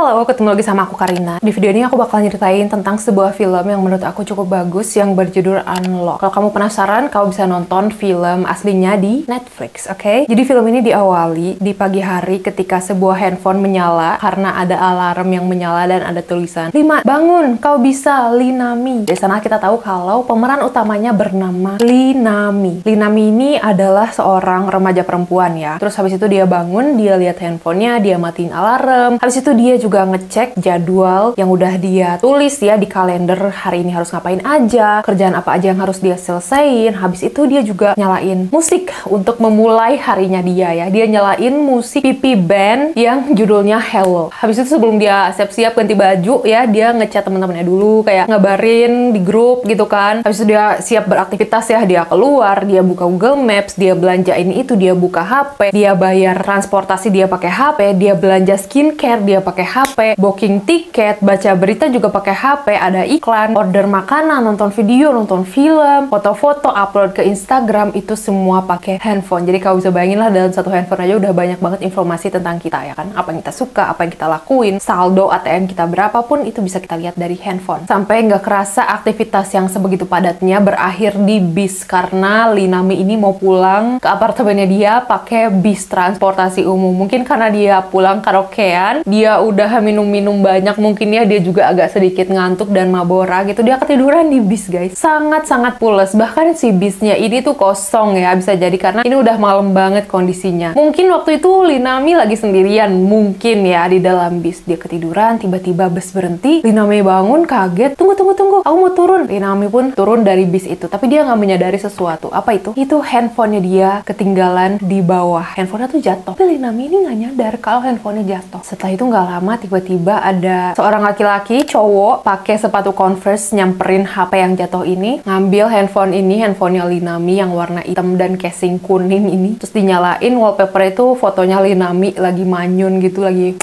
Halo, ketemu lagi sama aku Karina. Di video ini aku bakal nyeritain tentang sebuah film yang menurut aku cukup bagus yang berjudul Unlock. Kalau kamu penasaran, kamu bisa nonton film aslinya di Netflix, oke? Jadi film ini diawali di pagi hari ketika sebuah handphone menyala karena ada alarm yang menyala dan ada tulisan 5 bangun, kau bisa, Lee Nami. Dari sana kita tahu kalau pemeran utamanya bernama Lee Nami. Lee Nami ini adalah seorang remaja perempuan ya. Terus habis itu dia bangun, dia lihat handphonenya, dia matiin alarm. Habis itu dia juga ngecek jadwal yang udah dia tulis ya di kalender, hari ini harus ngapain aja, kerjaan apa aja yang harus dia selesain. Habis itu dia juga nyalain musik untuk memulai harinya dia ya. Dia nyalain musik Pipi Band yang judulnya Hello. Habis itu sebelum dia siap-siap ganti baju ya, dia ngechat teman-temannya dulu, kayak ngabarin di grup gitu kan. Habis itu dia siap beraktivitas ya, dia keluar, dia buka Google Maps, dia belanja ini itu, dia buka HP, dia bayar transportasi dia pakai HP, dia belanja skincare dia pakai HP, booking tiket, baca berita juga pakai HP, ada iklan, order makanan, nonton video, nonton film, foto-foto, upload ke Instagram, itu semua pakai handphone. Jadi kalau bisa bayangin lah, dalam satu handphone aja udah banyak banget informasi tentang kita ya kan, apa yang kita suka, apa yang kita lakuin, saldo ATM kita berapapun itu bisa kita lihat dari handphone. Sampai nggak kerasa aktivitas yang sebegitu padatnya berakhir di bis karena Lee Nami ini mau pulang ke apartemennya dia pakai bis transportasi umum. Mungkin karena dia pulang karaokean, dia udah minum-minum banyak, mungkin ya dia juga agak sedikit ngantuk dan mabora gitu, dia ketiduran di bis guys. Sangat-sangat pules, bahkan si bisnya ini tuh kosong ya, bisa jadi karena ini udah malam banget kondisinya. Mungkin waktu itu Lee Nami lagi sendirian, mungkin ya di dalam bis, dia ketiduran, tiba-tiba bus berhenti, Lee Nami bangun kaget, tunggu, aku mau turun. Lee Nami pun turun dari bis itu, tapi dia nggak menyadari sesuatu. Apa itu? Itu handphonenya dia ketinggalan di bawah, handphonenya tuh jatuh, tapi Lee Nami ini nggak nyadar kalau handphonenya jatuh. Setelah itu nggak lama tiba-tiba ada seorang laki-laki cowok pakai sepatu Converse nyamperin HP yang jatuh ini, ngambil handphone ini, handphonenya Lee Nami yang warna hitam dan casing kuning ini, terus dinyalain wallpaper itu fotonya Lee Nami lagi manyun gitu lagi.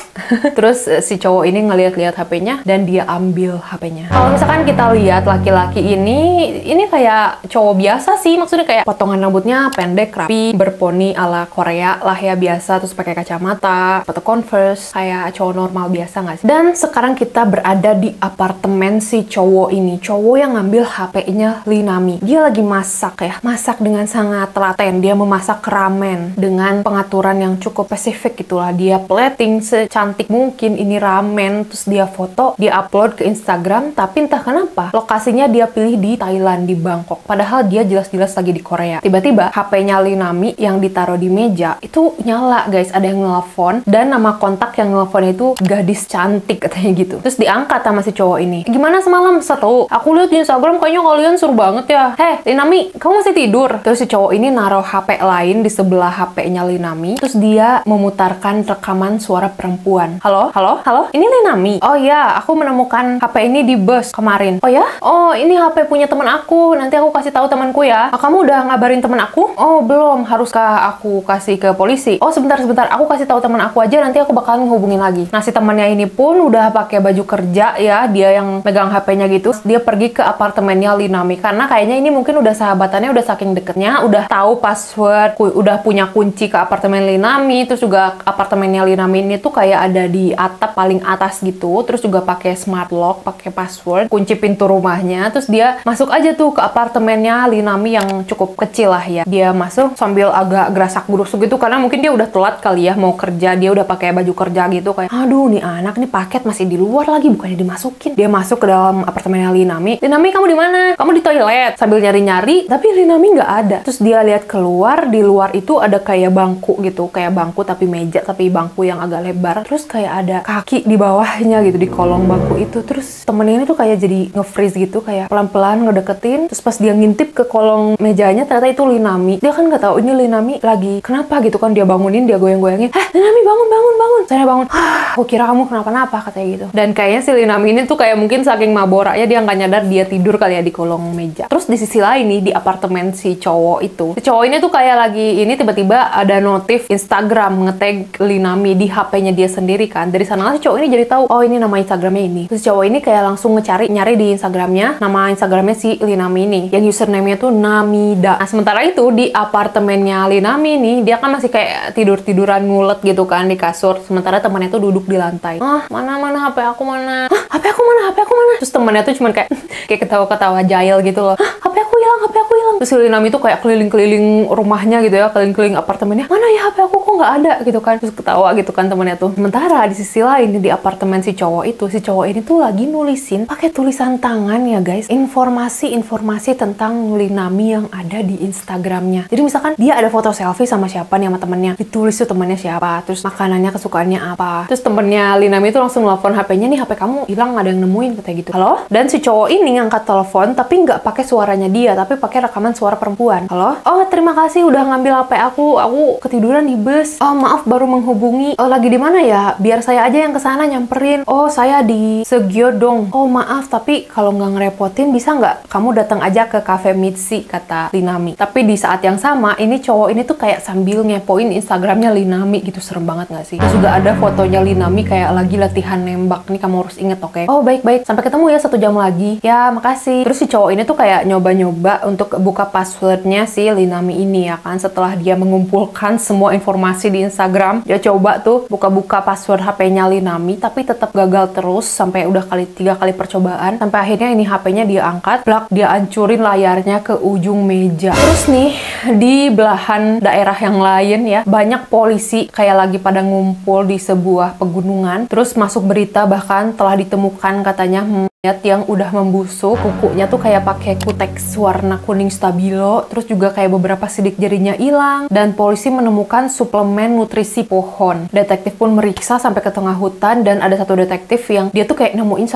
Terus si cowok ini ngeliat-liat HP-nya dan dia ambil HP-nya. Kalau misalkan kita lihat laki-laki ini kayak cowok biasa sih, maksudnya kayak potongan rambutnya pendek, rapi, berponi ala Korea lah ya, biasa, terus pakai kacamata, sepatu Converse, kayak cowok normal biasa nggak sih? Dan sekarang kita berada di apartemen si cowok ini, cowok yang ngambil HP-nya Lee Nami. Dia lagi masak ya, masak dengan sangat telaten. Dia memasak ramen dengan pengaturan yang cukup spesifik gitulah. Dia plating secantik mungkin ini ramen, terus dia foto, dia upload ke Instagram. Tapi entah kenapa lokasinya dia pilih di Thailand, di Bangkok. Padahal dia jelas-jelas lagi di Korea. Tiba-tiba HP-nya Lee Nami yang ditaruh di meja itu nyala guys, ada yang nelfon dan nama kontak yang nelfonnya itu gadis cantik katanya gitu. Terus diangkat sama si cowok ini, gimana semalam, seru? Aku lihat di Instagram kayaknya kalian seru banget ya. Heh Lee Nami, kamu masih tidur? Terus si cowok ini naruh HP lain di sebelah HP-nya Lee Nami, terus dia memutarkan rekaman suara perempuan. Halo, halo, halo, ini Lee Nami. Oh ya, aku menemukan HP ini di bus kemarin. Oh ya? Oh, ini HP punya teman aku, nanti aku kasih tahu temanku ya. Oh, kamu udah ngabarin teman aku? Oh belum, haruskah aku kasih ke polisi? Oh sebentar, aku kasih tahu teman aku aja, nanti aku bakalan hubungin lagi. Nah si temannya ini pun udah pakai baju kerja ya, dia yang megang HP-nya gitu. Dia pergi ke apartemennya Lee Nami karena kayaknya ini mungkin udah sahabatannya, udah saking deketnya, udah tahu password, udah punya kunci ke apartemen Lee Nami. Terus juga apartemennya Lee Nami ini tuh kayak ada di atap paling atas gitu. Terus juga pakai smart lock, pakai password, kunci pintu rumahnya. Terus dia masuk aja tuh ke apartemennya Lee Nami yang cukup kecil lah ya. Dia masuk sambil agak gerasak gurusuk gitu karena mungkin dia udah telat kali ya mau kerja, dia udah pakai baju kerja gitu. Kayak, aduh nih anak nih paket masih di luar lagi, bukannya dimasukin. Dia masuk ke dalam apartemennya Lee Nami. Lee Nami, kamu di mana? Kamu di toilet. Sambil nyari-nyari, tapi Lee Nami nggak ada. Terus dia lihat keluar, di luar itu ada kayak bangku gitu, kayak bangku tapi meja, tapi bangku yang agak lebar. Terus kayak ada kaki di bawahnya gitu, di kolong bangku itu. Terus temennya ini tuh kayak jadi nge-freeze gitu, kayak pelan-pelan ngedeketin. Terus pas dia ngintip ke kolong mejanya, ternyata itu Lee Nami. Dia kan nggak tahu ini Lee Nami lagi kenapa gitu kan, dia bangunin, dia goyang-goyangin. Hah, Lee Nami bangun. Saya bangun. Aku kira kamu kenapa-napa katanya gitu. Dan kayaknya si Lee Nami ini tuh kayak mungkin saking maboraknya dia nggak nyadar dia tidur kali ya di kolong meja. Terus di sisi lain nih di apartemen si cowok itu, si cowok ini tuh kayak lagi ini, tiba-tiba ada notif Instagram ngetag Lee Nami di HP-nya dia sendiri kan. Dari sana si cowok ini jadi tahu, oh ini nama Instagramnya ini. Terus cowok ini kayak langsung nyari di Instagramnya, nama Instagramnya si Lee Nami ini, yang username-nya tuh Namida. Nah sementara itu di apartemennya Lee Nami ini, dia kan masih kayak tidur-tiduran ngulet gitu kan di kasur, sementara temannya tuh duduk di lantai. Ah mana-mana HP aku mana? Hah, HP aku mana? HP aku mana? Terus temannya tuh cuman kayak ketawa-ketawa jahil gitu loh. Hah, HP aku hilang, HP aku hilang. Terus Lee Nami tuh kayak keliling-keliling rumahnya gitu ya, keliling-keliling apartemennya. Mana ya HP aku, kok nggak ada gitu kan? Terus ketawa gitu kan temannya tuh. Sementara di sisi lain di apartemen si cowok itu, si cowok ini tuh lagi nulisin pakai tulisan tangan ya guys, informasi-informasi tentang Lee Nami yang ada di Instagramnya. Jadi misalkan dia ada foto selfie sama siapa nih sama temennya, ditulis tuh temennya siapa, terus makanannya kesukaannya apa. Terus temennya Lee Nami itu langsung nelfon HP-nya, nih HP kamu hilang, ada yang nemuin, katanya gitu. Halo? Dan si cowok ini ngangkat telepon tapi nggak pakai suaranya dia, tapi pakai rekaman suara perempuan. Halo? Oh terima kasih udah ngambil HP aku ketiduran di bus. Oh maaf baru menghubungi. Oh lagi di mana ya? Biar saya aja yang kesana nyamperin. Oh saya di Segyodong. Oh maaf tapi kalau nggak ngerepotin bisa nggak kamu datang aja ke Cafe Mitsi, kata Lee Nami. Tapi di saat yang sama ini cowok ini tuh kayak sambil ngepoin Instagramnya Lee Nami gitu. Serem banget nggak sih? Terus juga ada fotonya Lee Nami kayak lagi latihan nembak. Nih kamu harus inget, oke? Oh baik-baik, sampai ketemu ya 1 jam lagi. Ya makasih. Terus si cowok ini tuh kayak nyoba-nyoba untuk buka passwordnya si Lee Nami ini ya kan. Setelah dia mengumpulkan semua informasi di Instagram, dia coba tuh buka-buka password HP-nya Lee Nami, tapi tetap gagal terus sampai udah tiga kali percobaan. Sampai akhirnya ini HP-nya dia angkat, blak, dia hancurin layarnya ke ujung meja. Terus nih di belahan daerah yang lain ya, banyak polisi kayak lagi pada ngumpul di sebuah pegunungan. Terus masuk berita bahkan telah ditemukan katanya yang udah membusuk, kukunya tuh kayak pakai kuteks warna kuning stabilo, terus juga kayak beberapa sidik jarinya hilang, dan polisi menemukan suplemen nutrisi pohon. Detektif pun meriksa sampai ke tengah hutan, dan ada satu detektif yang dia tuh kayak nemuin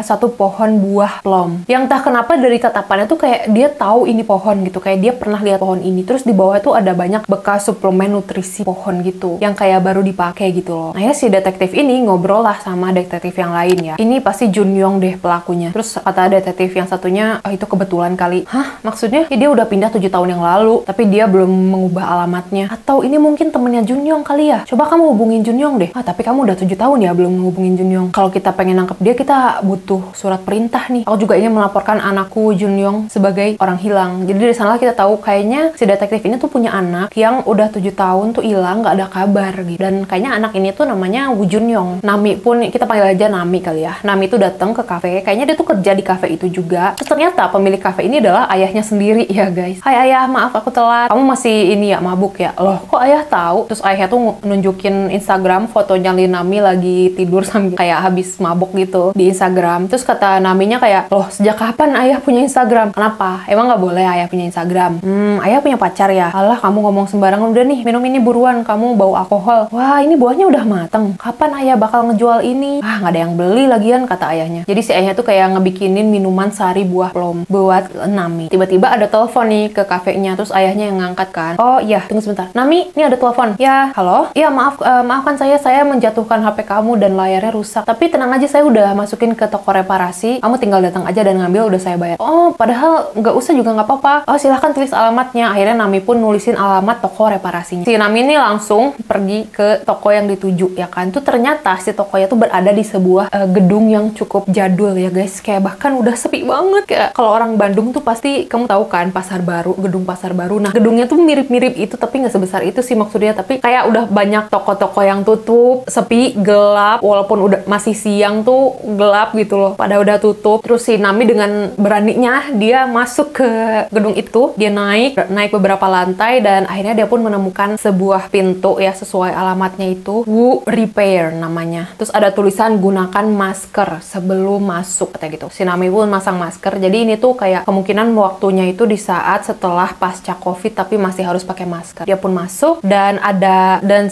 satu pohon buah plom, yang entah kenapa dari tatapannya tuh kayak dia tahu ini pohon gitu, kayak dia pernah lihat pohon ini. Terus di bawah tuh ada banyak bekas suplemen nutrisi pohon gitu, yang kayak baru dipakai gitu loh. Nah ya si detektif ini ngobrol lah sama detektif yang lain ya, ini pasti Junior deh pelakunya. Terus kata detektif yang satunya, oh, itu kebetulan kali. Hah? Maksudnya? Ya, dia udah pindah 7 tahun yang lalu, tapi dia belum mengubah alamatnya. Atau ini mungkin temennya Jun-yong kali ya? Coba kamu hubungin Jun-yong deh. Ah, tapi kamu udah 7 tahun ya belum menghubungin Jun-yong. Kalau kita pengen nangkep dia, kita butuh surat perintah nih. Aku juga ingin melaporkan anakku Jun-yong sebagai orang hilang. Jadi dari sanalah kita tahu kayaknya si detektif ini tuh punya anak yang udah 7 tahun tuh hilang, nggak ada kabar gitu. Dan kayaknya anak ini tuh namanya Woo Jun-yong. Nami pun kita panggil aja Nami kali ya. Nami itu datang ke kafe, kayaknya dia tuh kerja di kafe itu juga. Terus ternyata pemilik kafe ini adalah ayahnya sendiri ya guys. Hai ayah, maaf aku telat, kamu masih ini ya mabuk ya? Loh kok ayah tahu? Terus ayah tuh nunjukin Instagram fotonya Lee Nami lagi tidur sambil kayak habis mabuk gitu di Instagram. Terus kata Naminya kayak, loh sejak kapan ayah punya Instagram? Kenapa? Emang nggak boleh ayah punya Instagram? Ayah punya pacar ya? Alah kamu ngomong sembarangan, udah nih minum ini buruan, kamu bau alkohol. Wah ini buahnya udah mateng, kapan ayah bakal ngejual ini? Ah nggak ada yang beli lagian, kata ayahnya. Jadi si ayahnya tuh kayak ngebikinin minuman sari buah plom buat Nami. Tiba-tiba ada telepon nih ke kafenya, terus ayahnya yang ngangkat kan. Oh iya, tunggu sebentar. Nami, ini ada telepon. Ya, halo? Iya, maaf, maafkan saya menjatuhkan HP kamu dan layarnya rusak. Tapi tenang aja, saya udah masukin ke toko reparasi. Kamu tinggal datang aja dan ngambil, udah saya bayar. Oh, padahal nggak usah juga nggak apa-apa. Oh, silahkan tulis alamatnya. Akhirnya Nami pun nulisin alamat toko reparasinya. Si Nami ini langsung pergi ke toko yang dituju ya kan. Tuh ternyata si tokonya tuh berada di sebuah gedung yang cukup jadul ya guys, kayak bahkan udah sepi banget. Kayak kalau orang Bandung tuh pasti kamu tahu kan Pasar Baru, gedung Pasar Baru. Nah gedungnya tuh mirip-mirip itu, tapi nggak sebesar itu sih maksudnya, tapi kayak udah banyak toko-toko yang tutup, sepi, gelap, walaupun udah masih siang tuh gelap gitu loh, pada udah tutup. Terus si Nami dengan beraninya dia masuk ke gedung itu, dia naik beberapa lantai, dan akhirnya dia pun menemukan sebuah pintu ya sesuai alamatnya itu, Woo Repair namanya. Terus ada tulisan gunakan masker sebelum masuk, kata gitu. Si Nami pun masang masker. Jadi ini tuh kayak kemungkinan waktunya itu di saat setelah pasca COVID, tapi masih harus pakai masker. Dia pun masuk, dan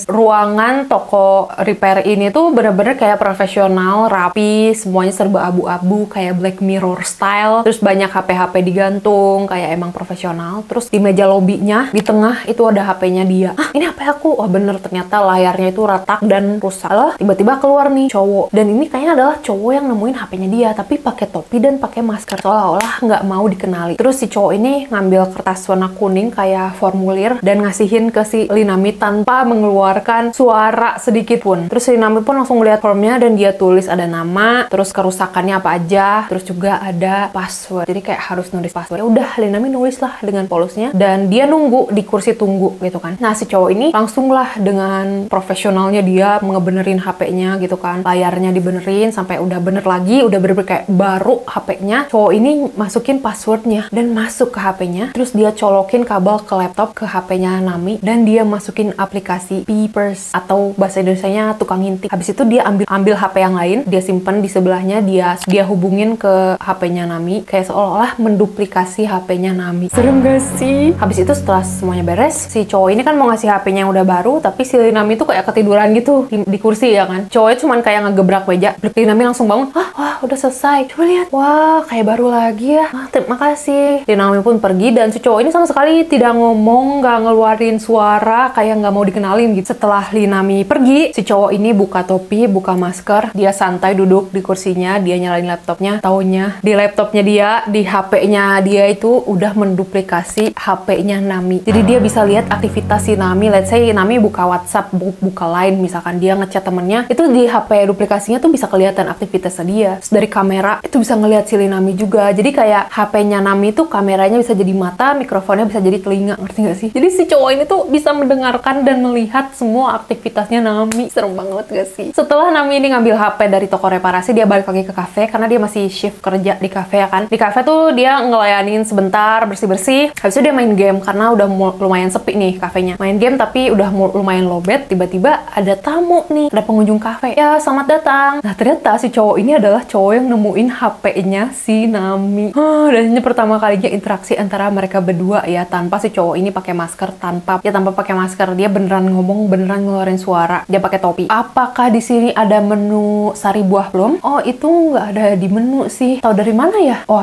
ruangan toko repair ini tuh bener-bener kayak profesional, rapi, semuanya serba abu-abu, kayak Black Mirror style. Terus banyak HP-HP digantung, kayak emang profesional. Terus di meja lobbynya, di tengah itu ada HP-nya dia. Ah, ini HP aku. Wah bener, ternyata layarnya itu retak dan rusak. Halo, tiba-tiba keluar nih cowok. Dan ini kayaknya adalah cowok yang nemuin HP-nya dia, tapi pakai topi dan pakai masker, seolah-olah nggak mau dikenali. Terus si cowok ini ngambil kertas warna kuning kayak formulir dan ngasihin ke si Lee Nami tanpa mengeluarkan suara sedikit pun. Terus Lee Nami pun langsung lihat formnya dan dia tulis ada nama, terus kerusakannya apa aja, terus juga ada password. Jadi kayak harus nulis password. Ya udah, Lee Nami nulis lah dengan polosnya dan dia nunggu di kursi tunggu gitu kan. Nah si cowok ini langsung lah dengan profesionalnya dia ngebenerin HP-nya gitu kan. Layarnya dibenerin sampai udah bener lagi, udah bener-bener kayak baru HP-nya. Cowok ini masukin passwordnya dan masuk ke HP-nya, terus dia colokin kabel ke laptop ke HP-nya Nami dan dia masukin aplikasi Peepers atau bahasa Indonesianya tukang ngintip. Habis itu dia ambil HP yang lain, dia simpen di sebelahnya, dia hubungin ke HP-nya Nami kayak seolah-olah menduplikasi HP-nya Nami. Serem gak sih? Habis itu setelah semuanya beres, si cowok ini kan mau ngasih HP-nya yang udah baru, tapi si Nami tuh kayak ketiduran gitu di kursi ya kan. Cowoknya cuman kayak ngegebrak meja. Lee Nami langsung bangun, "Hah, wah udah selesai, coba lihat, wah kayak baru lagi ya, ah, terima kasih." Lee Nami pun pergi dan si cowok ini sama sekali tidak ngomong, gak ngeluarin suara, kayak gak mau dikenalin gitu. Setelah Lee Nami pergi, si cowok ini buka topi, buka masker, dia santai duduk di kursinya, dia nyalain laptopnya. Taunya di laptopnya dia, di HP-nya dia itu udah menduplikasi HP-nya Nami. Jadi dia bisa lihat aktivitas si Nami. Let's say Nami buka WhatsApp, buka Line misalkan, dia ngechat temennya, itu di HP duplikasinya tuh bisa kelihatan aktivitasnya dia. Terus dari kamera itu bisa ngelihat si Lee Nami juga. Jadi kayak HP-nya Nami tuh kameranya bisa jadi mata, mikrofonnya bisa jadi telinga. Ngerti gak sih? Jadi si cowok ini tuh bisa mendengarkan dan melihat semua aktivitasnya Nami. Serem banget gak sih? Setelah Nami ini ngambil HP dari toko reparasi, dia balik lagi ke kafe karena dia masih shift kerja di kafe ya kan. Di kafe tuh dia ngelayanin sebentar, bersih-bersih. Habis itu dia main game karena udah lumayan sepi nih kafenya. Main game tapi udah lumayan lowbat. Tiba-tiba ada tamu nih, ada pengunjung kafe. Ya, selamat datang. Nah, ternyata si cowok ini adalah cowok yang nemuin HP-nya si Nami. Dan ini pertama kalinya interaksi antara mereka berdua ya, tanpa si cowok ini pakai masker, tanpa pakai masker. Dia beneran ngomong, beneran ngeluarin suara. Dia pakai topi. Apakah di sini ada menu sari buah belum? Oh, itu nggak ada di menu sih. Tahu dari mana ya? Oh,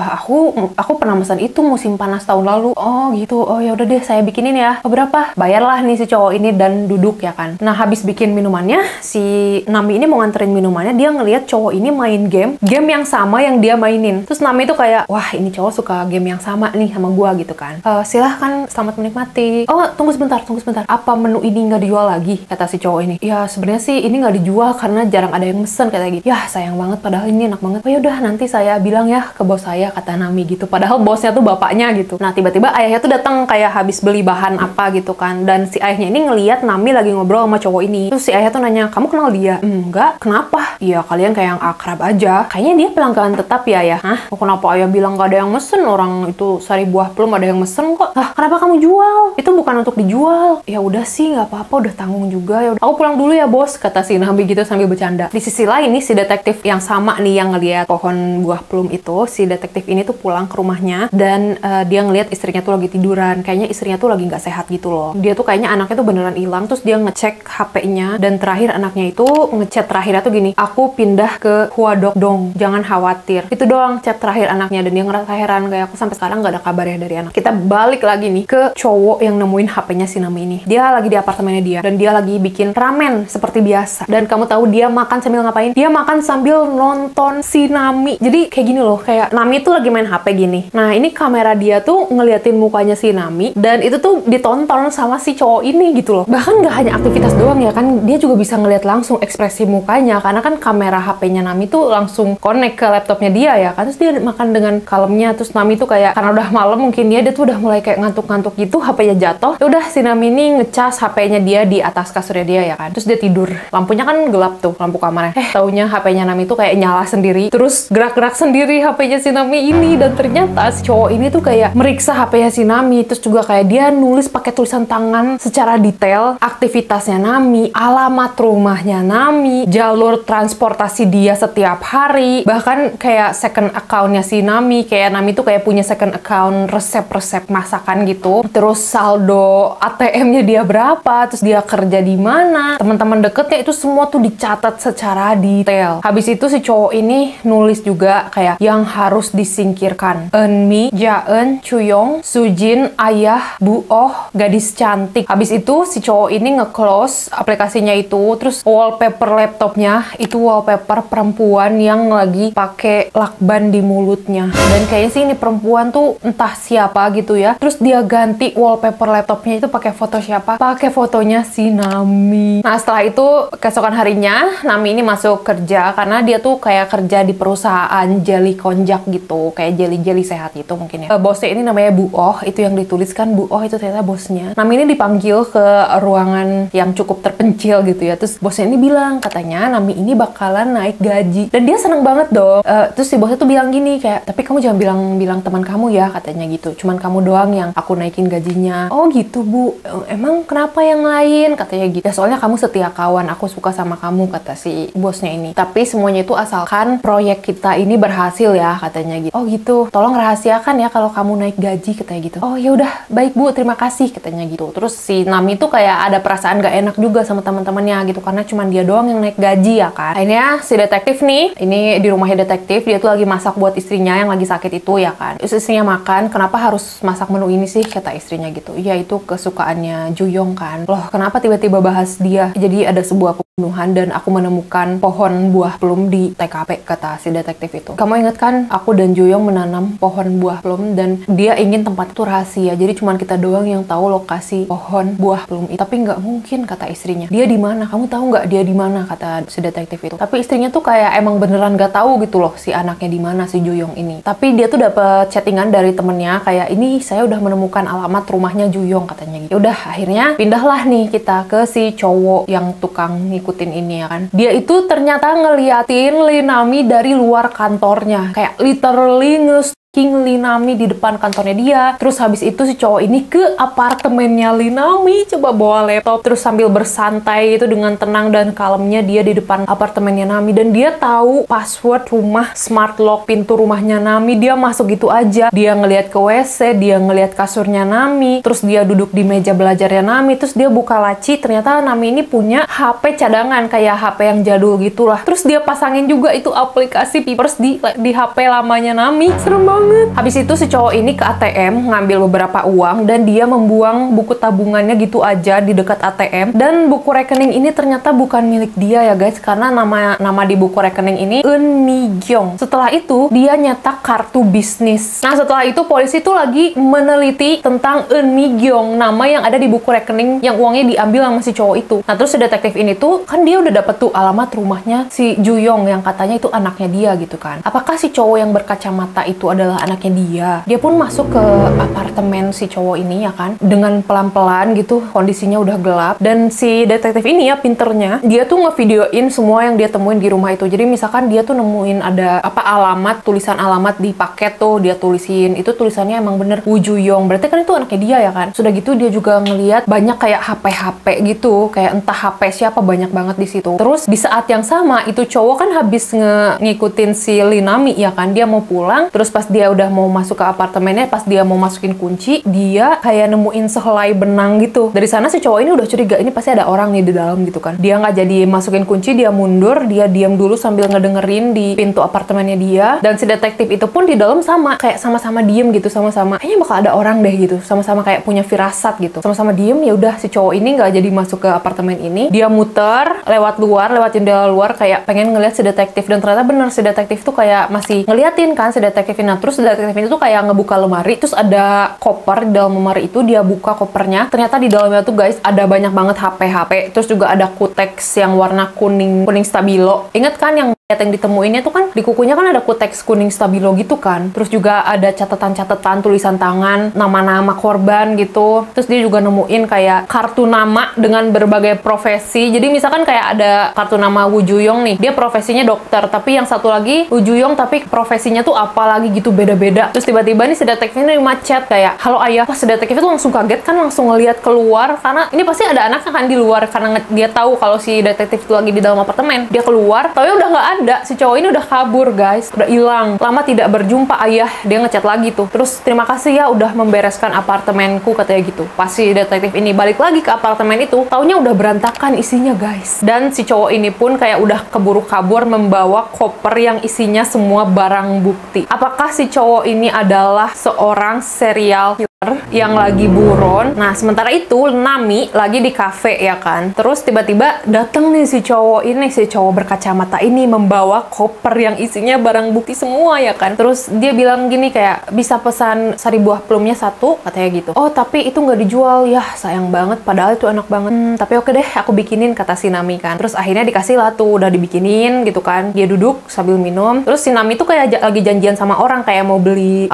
aku pernah pesan itu musim panas tahun lalu. Oh, gitu. Oh, ya udah deh, saya bikinin ya. Oh, berapa? Bayarlah nih si cowok ini dan duduk ya kan. Nah, habis bikin minumannya, si Nami ini mau nganterin minumannya, dia ngelihat cowok ini main game yang sama yang dia mainin. Terus Nami itu kayak, wah ini cowok suka game yang sama nih sama gua gitu kan. Silahkan, selamat menikmati. Oh tunggu sebentar, apa menu ini nggak dijual lagi? Kata si cowok ini. Ya sebenarnya sih ini nggak dijual karena jarang ada yang mesen, kata gitu. Ya sayang banget, padahal ini enak banget. Oh yaudah nanti saya bilang ya ke bos saya, kata Nami gitu. Padahal bosnya tuh bapaknya gitu. Nah tiba-tiba ayahnya tuh datang kayak habis beli bahan apa gitu kan. Dan si ayahnya ini ngelihat Nami lagi ngobrol sama cowok ini. Terus si ayah tuh nanya, kamu kenal dia? Enggak. Kenapa? Ya kalian kayak yang akrab aja. Kayaknya dia pelanggan tetap ya ya. Hah? Oh, kenapa ayah bilang gak ada yang mesen? Orang itu sari buah plum ada yang mesen kok. Hah, kenapa kamu jual? Itu bukan untuk dijual. Ya udah sih, nggak apa-apa, udah tanggung juga. Ya udah, aku pulang dulu ya bos, kata si Nami gitu sambil bercanda. Di sisi lain nih si detektif yang sama nih yang ngelihat pohon buah plum itu, si detektif ini tuh pulang ke rumahnya dan dia ngelihat istrinya tuh lagi tiduran. Kayaknya istrinya tuh lagi nggak sehat gitu loh. Dia tuh kayaknya anaknya tuh beneran hilang. Terus dia ngecek HP-nya dan terakhir anaknya itu ngechat terakhirnya tuh gini, aku pindah ke Huadok dong, jangan khawatir. Itu doang chat terakhir anaknya dan dia ngerasa heran kayak, aku sampai sekarang nggak ada kabarnya dari anak. Kita balik lagi nih ke cowok yang nemuin HP-nya si Nami ini. Dia lagi di apartemennya dia dan dia lagi bikin ramen seperti biasa. Dan kamu tahu dia makan sambil ngapain? Dia makan sambil nonton si Nami. Jadi kayak gini loh, kayak Nami tuh lagi main HP gini. Nah ini kamera dia tuh ngeliatin mukanya si Nami dan itu tuh ditonton sama si cowok ini gitu loh. Bahkan nggak hanya aktivitas doang ya kan, dia juga bisa ngeliat langsung ekspresi muka karena kan kamera HP-nya Nami tuh langsung connect ke laptopnya dia ya kan. Terus dia makan dengan kalemnya. Terus Nami tuh kayak, karena udah malam mungkin dia tuh udah mulai kayak ngantuk-ngantuk gitu, HP-nya jatuh. Udah si Nami ini ngecas HP-nya dia di atas kasurnya dia ya kan. Terus dia tidur, lampunya kan gelap tuh, lampu kamarnya. Taunya HP-nya Nami tuh kayak nyala sendiri, terus gerak-gerak sendiri HP-nya si Nami ini. Dan ternyata si cowok ini tuh kayak meriksa HP-nya si Nami. Terus juga kayak dia nulis pakai tulisan tangan secara detail aktivitasnya Nami, alamat rumahnya Nami, jalur transportasi dia setiap hari, bahkan kayak second account-nya si Nami. Kayak Nami tuh kayak punya second account resep-resep masakan gitu. Terus saldo ATM-nya dia berapa, terus dia kerja di mana, teman-teman deketnya, itu semua tuh dicatat secara detail. Habis itu si cowok ini nulis juga kayak yang harus disingkirkan. Eun Mee, Jaeun, Chuyong, Sujin, ayah, Buoh, gadis cantik. Habis itu si cowok ini nge-close aplikasinya itu, terus wallpaper laptop itu wallpaper perempuan yang lagi pakai lakban di mulutnya. Dan kayaknya sih ini perempuan tuh entah siapa gitu ya. Terus dia ganti wallpaper laptopnya itu pakai foto siapa? Pakai fotonya si Nami. Nah setelah itu keesokan harinya Nami ini masuk kerja karena dia tuh kayak kerja di perusahaan jelly konjak gitu, kayak jelly sehat gitu mungkin ya. Bosnya ini namanya Bu Oh, itu yang dituliskan Bu Oh itu ternyata bosnya. Nami ini dipanggil ke ruangan yang cukup terpencil gitu ya. Terus bosnya ini bilang katanya Nami ini bakalan naik gaji dan dia seneng banget dong. Terus si bosnya tuh bilang gini kayak, tapi kamu jangan bilang teman kamu ya katanya gitu. Cuman kamu doang yang aku naikin gajinya. Oh gitu Bu, emang kenapa yang lain katanya gitu. Ya soalnya kamu setia kawan, aku suka sama kamu kata si bosnya ini. Tapi semuanya itu asalkan proyek kita ini berhasil ya katanya gitu. Oh gitu, tolong rahasiakan ya kalau kamu naik gaji katanya gitu. Oh ya udah baik Bu, terima kasih katanya gitu. Terus si Nami tuh kayak ada perasaan gak enak juga sama teman-temannya gitu karena cuman dia doang yang naik gaji ya kan. Akhirnya si detektif nih, ini di rumahnya detektif, dia tuh lagi masak buat istrinya yang lagi sakit itu ya kan. Terus istrinya makan, kenapa harus masak menu ini sih kata istrinya gitu. Iya itu kesukaannya Joo Young kan. Loh kenapa tiba-tiba bahas dia? Jadi ada sebuah pembunuhan dan aku menemukan pohon buah plum di TKP kata si detektif itu. Kamu inget kan aku dan Joo Young menanam pohon buah plum dan dia ingin tempat itu rahasia. Jadi cuman kita doang yang tahu lokasi pohon buah plum itu. Tapi nggak mungkin kata istrinya. Dia di mana? Kamu tahu nggak dia di mana kata si detektif itu. Tapi istrinya tuh kayak emang beneran nggak tahu gitu loh si anaknya di mana si Joo Young ini. Tapi dia tuh dapat chattingan dari temennya kayak ini saya udah menemukan alamat rumahnya Joo Young katanya gitu. Udah akhirnya pindahlah nih kita ke si cowok yang tukang ngikutin ini ya kan. Dia itu ternyata ngeliatin Lee Nami dari luar kantornya. Kayak literally nge-stalking Lee Nami di depan kantornya dia. Terus habis itu si cowok ini ke apartemennya Lee Nami, coba bawa laptop. Terus sambil bersantai itu dengan tenang dan kalemnya dia di depan apartemennya Nami. Dan dia tahu password rumah, smart lock pintu rumahnya Nami. Dia masuk gitu aja. Dia ngelihat ke WC, dia ngelihat kasurnya Nami. Terus dia duduk di meja belajarnya Nami. Terus dia buka laci. Ternyata Nami ini punya HP cadangan kayak HP yang jadul gitulah. Terus dia pasangin juga itu aplikasi Peepers di HP lamanya Nami. Serem banget. Habis itu si cowok ini ke ATM ngambil beberapa uang dan dia membuang buku tabungannya gitu aja di dekat ATM. Dan buku rekening ini ternyata bukan milik dia ya guys karena nama di buku rekening ini Eun Mee Gyeong. Setelah itu dia nyetak kartu bisnis. Nah setelah itu polisi tuh lagi meneliti tentang Eun Mee Gyeong, nama yang ada di buku rekening yang uangnya diambil sama si cowok itu. Nah terus si detektif ini tuh kan dia udah dapet tuh alamat rumahnya si Joo Young yang katanya itu anaknya dia gitu kan. Apakah si cowok yang berkacamata itu adalah anaknya dia? Dia pun masuk ke apartemen si cowok ini ya kan. Dengan pelan-pelan gitu, kondisinya udah gelap. Dan si detektif ini ya pinternya, dia tuh ngevideoin semua yang dia temuin di rumah itu. Jadi misalkan dia tuh nemuin ada apa alamat, tulisan alamat di paket tuh dia tulisin. Itu tulisannya emang bener Woo Joo Young. Berarti kan itu anaknya dia ya kan. Sudah gitu dia juga ngeliat banyak kayak HP-HP gitu. Kayak entah HP siapa banyak banget di situ. Terus di saat yang sama itu cowok kan habis ngikutin si Lee Nami ya kan, dia mau pulang. Terus pas dia udah mau masuk ke apartemennya, pas dia mau masukin kunci, dia kayak nemuin sehelai benang gitu. Dari sana si cowok ini udah curiga, ini pasti ada orang nih di dalam gitu kan. Dia nggak jadi masukin kunci, dia mundur, dia diam dulu sambil ngedengerin di pintu apartemennya dia. Dan si detektif itu pun di dalam sama kayak sama-sama diem gitu, sama-sama kayaknya bakal ada orang deh gitu, sama-sama kayak punya firasat gitu, sama-sama diem. Ya udah si cowok ini nggak jadi masuk ke apartemen ini, dia muter lewat luar, lewat jendela luar kayak pengen ngeliat si detektif. Dan ternyata bener si detektif tuh kayak masih ngeliatin kan si detektifnya. Terus si detektif itu tuh kayak ngebuka lemari, terus ada koper di dalam lemari itu, dia buka kopernya, ternyata di dalamnya tuh guys ada banyak banget HP-HP, terus juga ada kuteks yang warna kuning stabilo. Ingat kan yang ditemuinnya tuh kan di kukunya kan ada kuteks kuning stabilo gitu kan. Terus juga ada catatan-catatan tulisan tangan, nama-nama korban gitu. Terus dia juga nemuin kayak kartu nama dengan berbagai profesi. Jadi misalkan kayak ada kartu nama Woo Joo Young nih, dia profesinya dokter, tapi yang satu lagi Woo Joo Young tapi profesinya tuh apa lagi gitu, beda-beda. Terus tiba-tiba nih si detektifnya nerima chat kayak halo ayah. Pas si detektifnya tuh langsung kaget kan, langsung ngelihat keluar karena ini pasti ada anaknya kan di luar, karena dia tahu kalau si detektif itu lagi di dalam apartemen. Dia keluar, tapi udah nggak ada. Si cowok ini udah kabur guys, udah hilang. Lama tidak berjumpa ayah, dia ngechat lagi tuh. Terus terima kasih ya udah membereskan apartemenku katanya gitu. Pas si detektif ini balik lagi ke apartemen itu, taunya udah berantakan isinya guys. Dan si cowok ini pun kayak udah keburu kabur membawa koper yang isinya semua barang bukti. Apakah si cowok ini adalah seorang serial killer? yang lagi buron. Nah, sementara itu Nami lagi di kafe ya kan. Terus tiba-tiba datang nih si cowok berkacamata ini membawa koper yang isinya barang bukti semua ya kan. Terus dia bilang gini kayak, bisa pesan sari buah plumnya satu katanya gitu. Oh, tapi itu nggak dijual ya, sayang banget. Padahal itu enak banget. Tapi oke deh, aku bikinin kata si Nami kan. Terus akhirnya dikasih lah tuh, udah dibikinin gitu kan. Dia duduk sambil minum. Terus si Nami tuh kayak lagi janjian sama orang kayak mau beli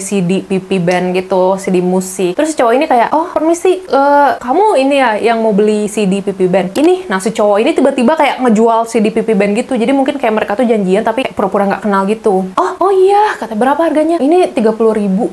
CD Pipi Band gitu. CD musik. Terus si cowok ini kayak, oh permisi, kamu ini ya yang mau beli CD Pipi Band ini. Nah si cowok ini tiba-tiba kayak ngejual CD Pipi Band gitu. Jadi mungkin kayak mereka tuh janjian tapi pura-pura nggak kenal gitu. Oh iya, kata berapa harganya? Ini 30.000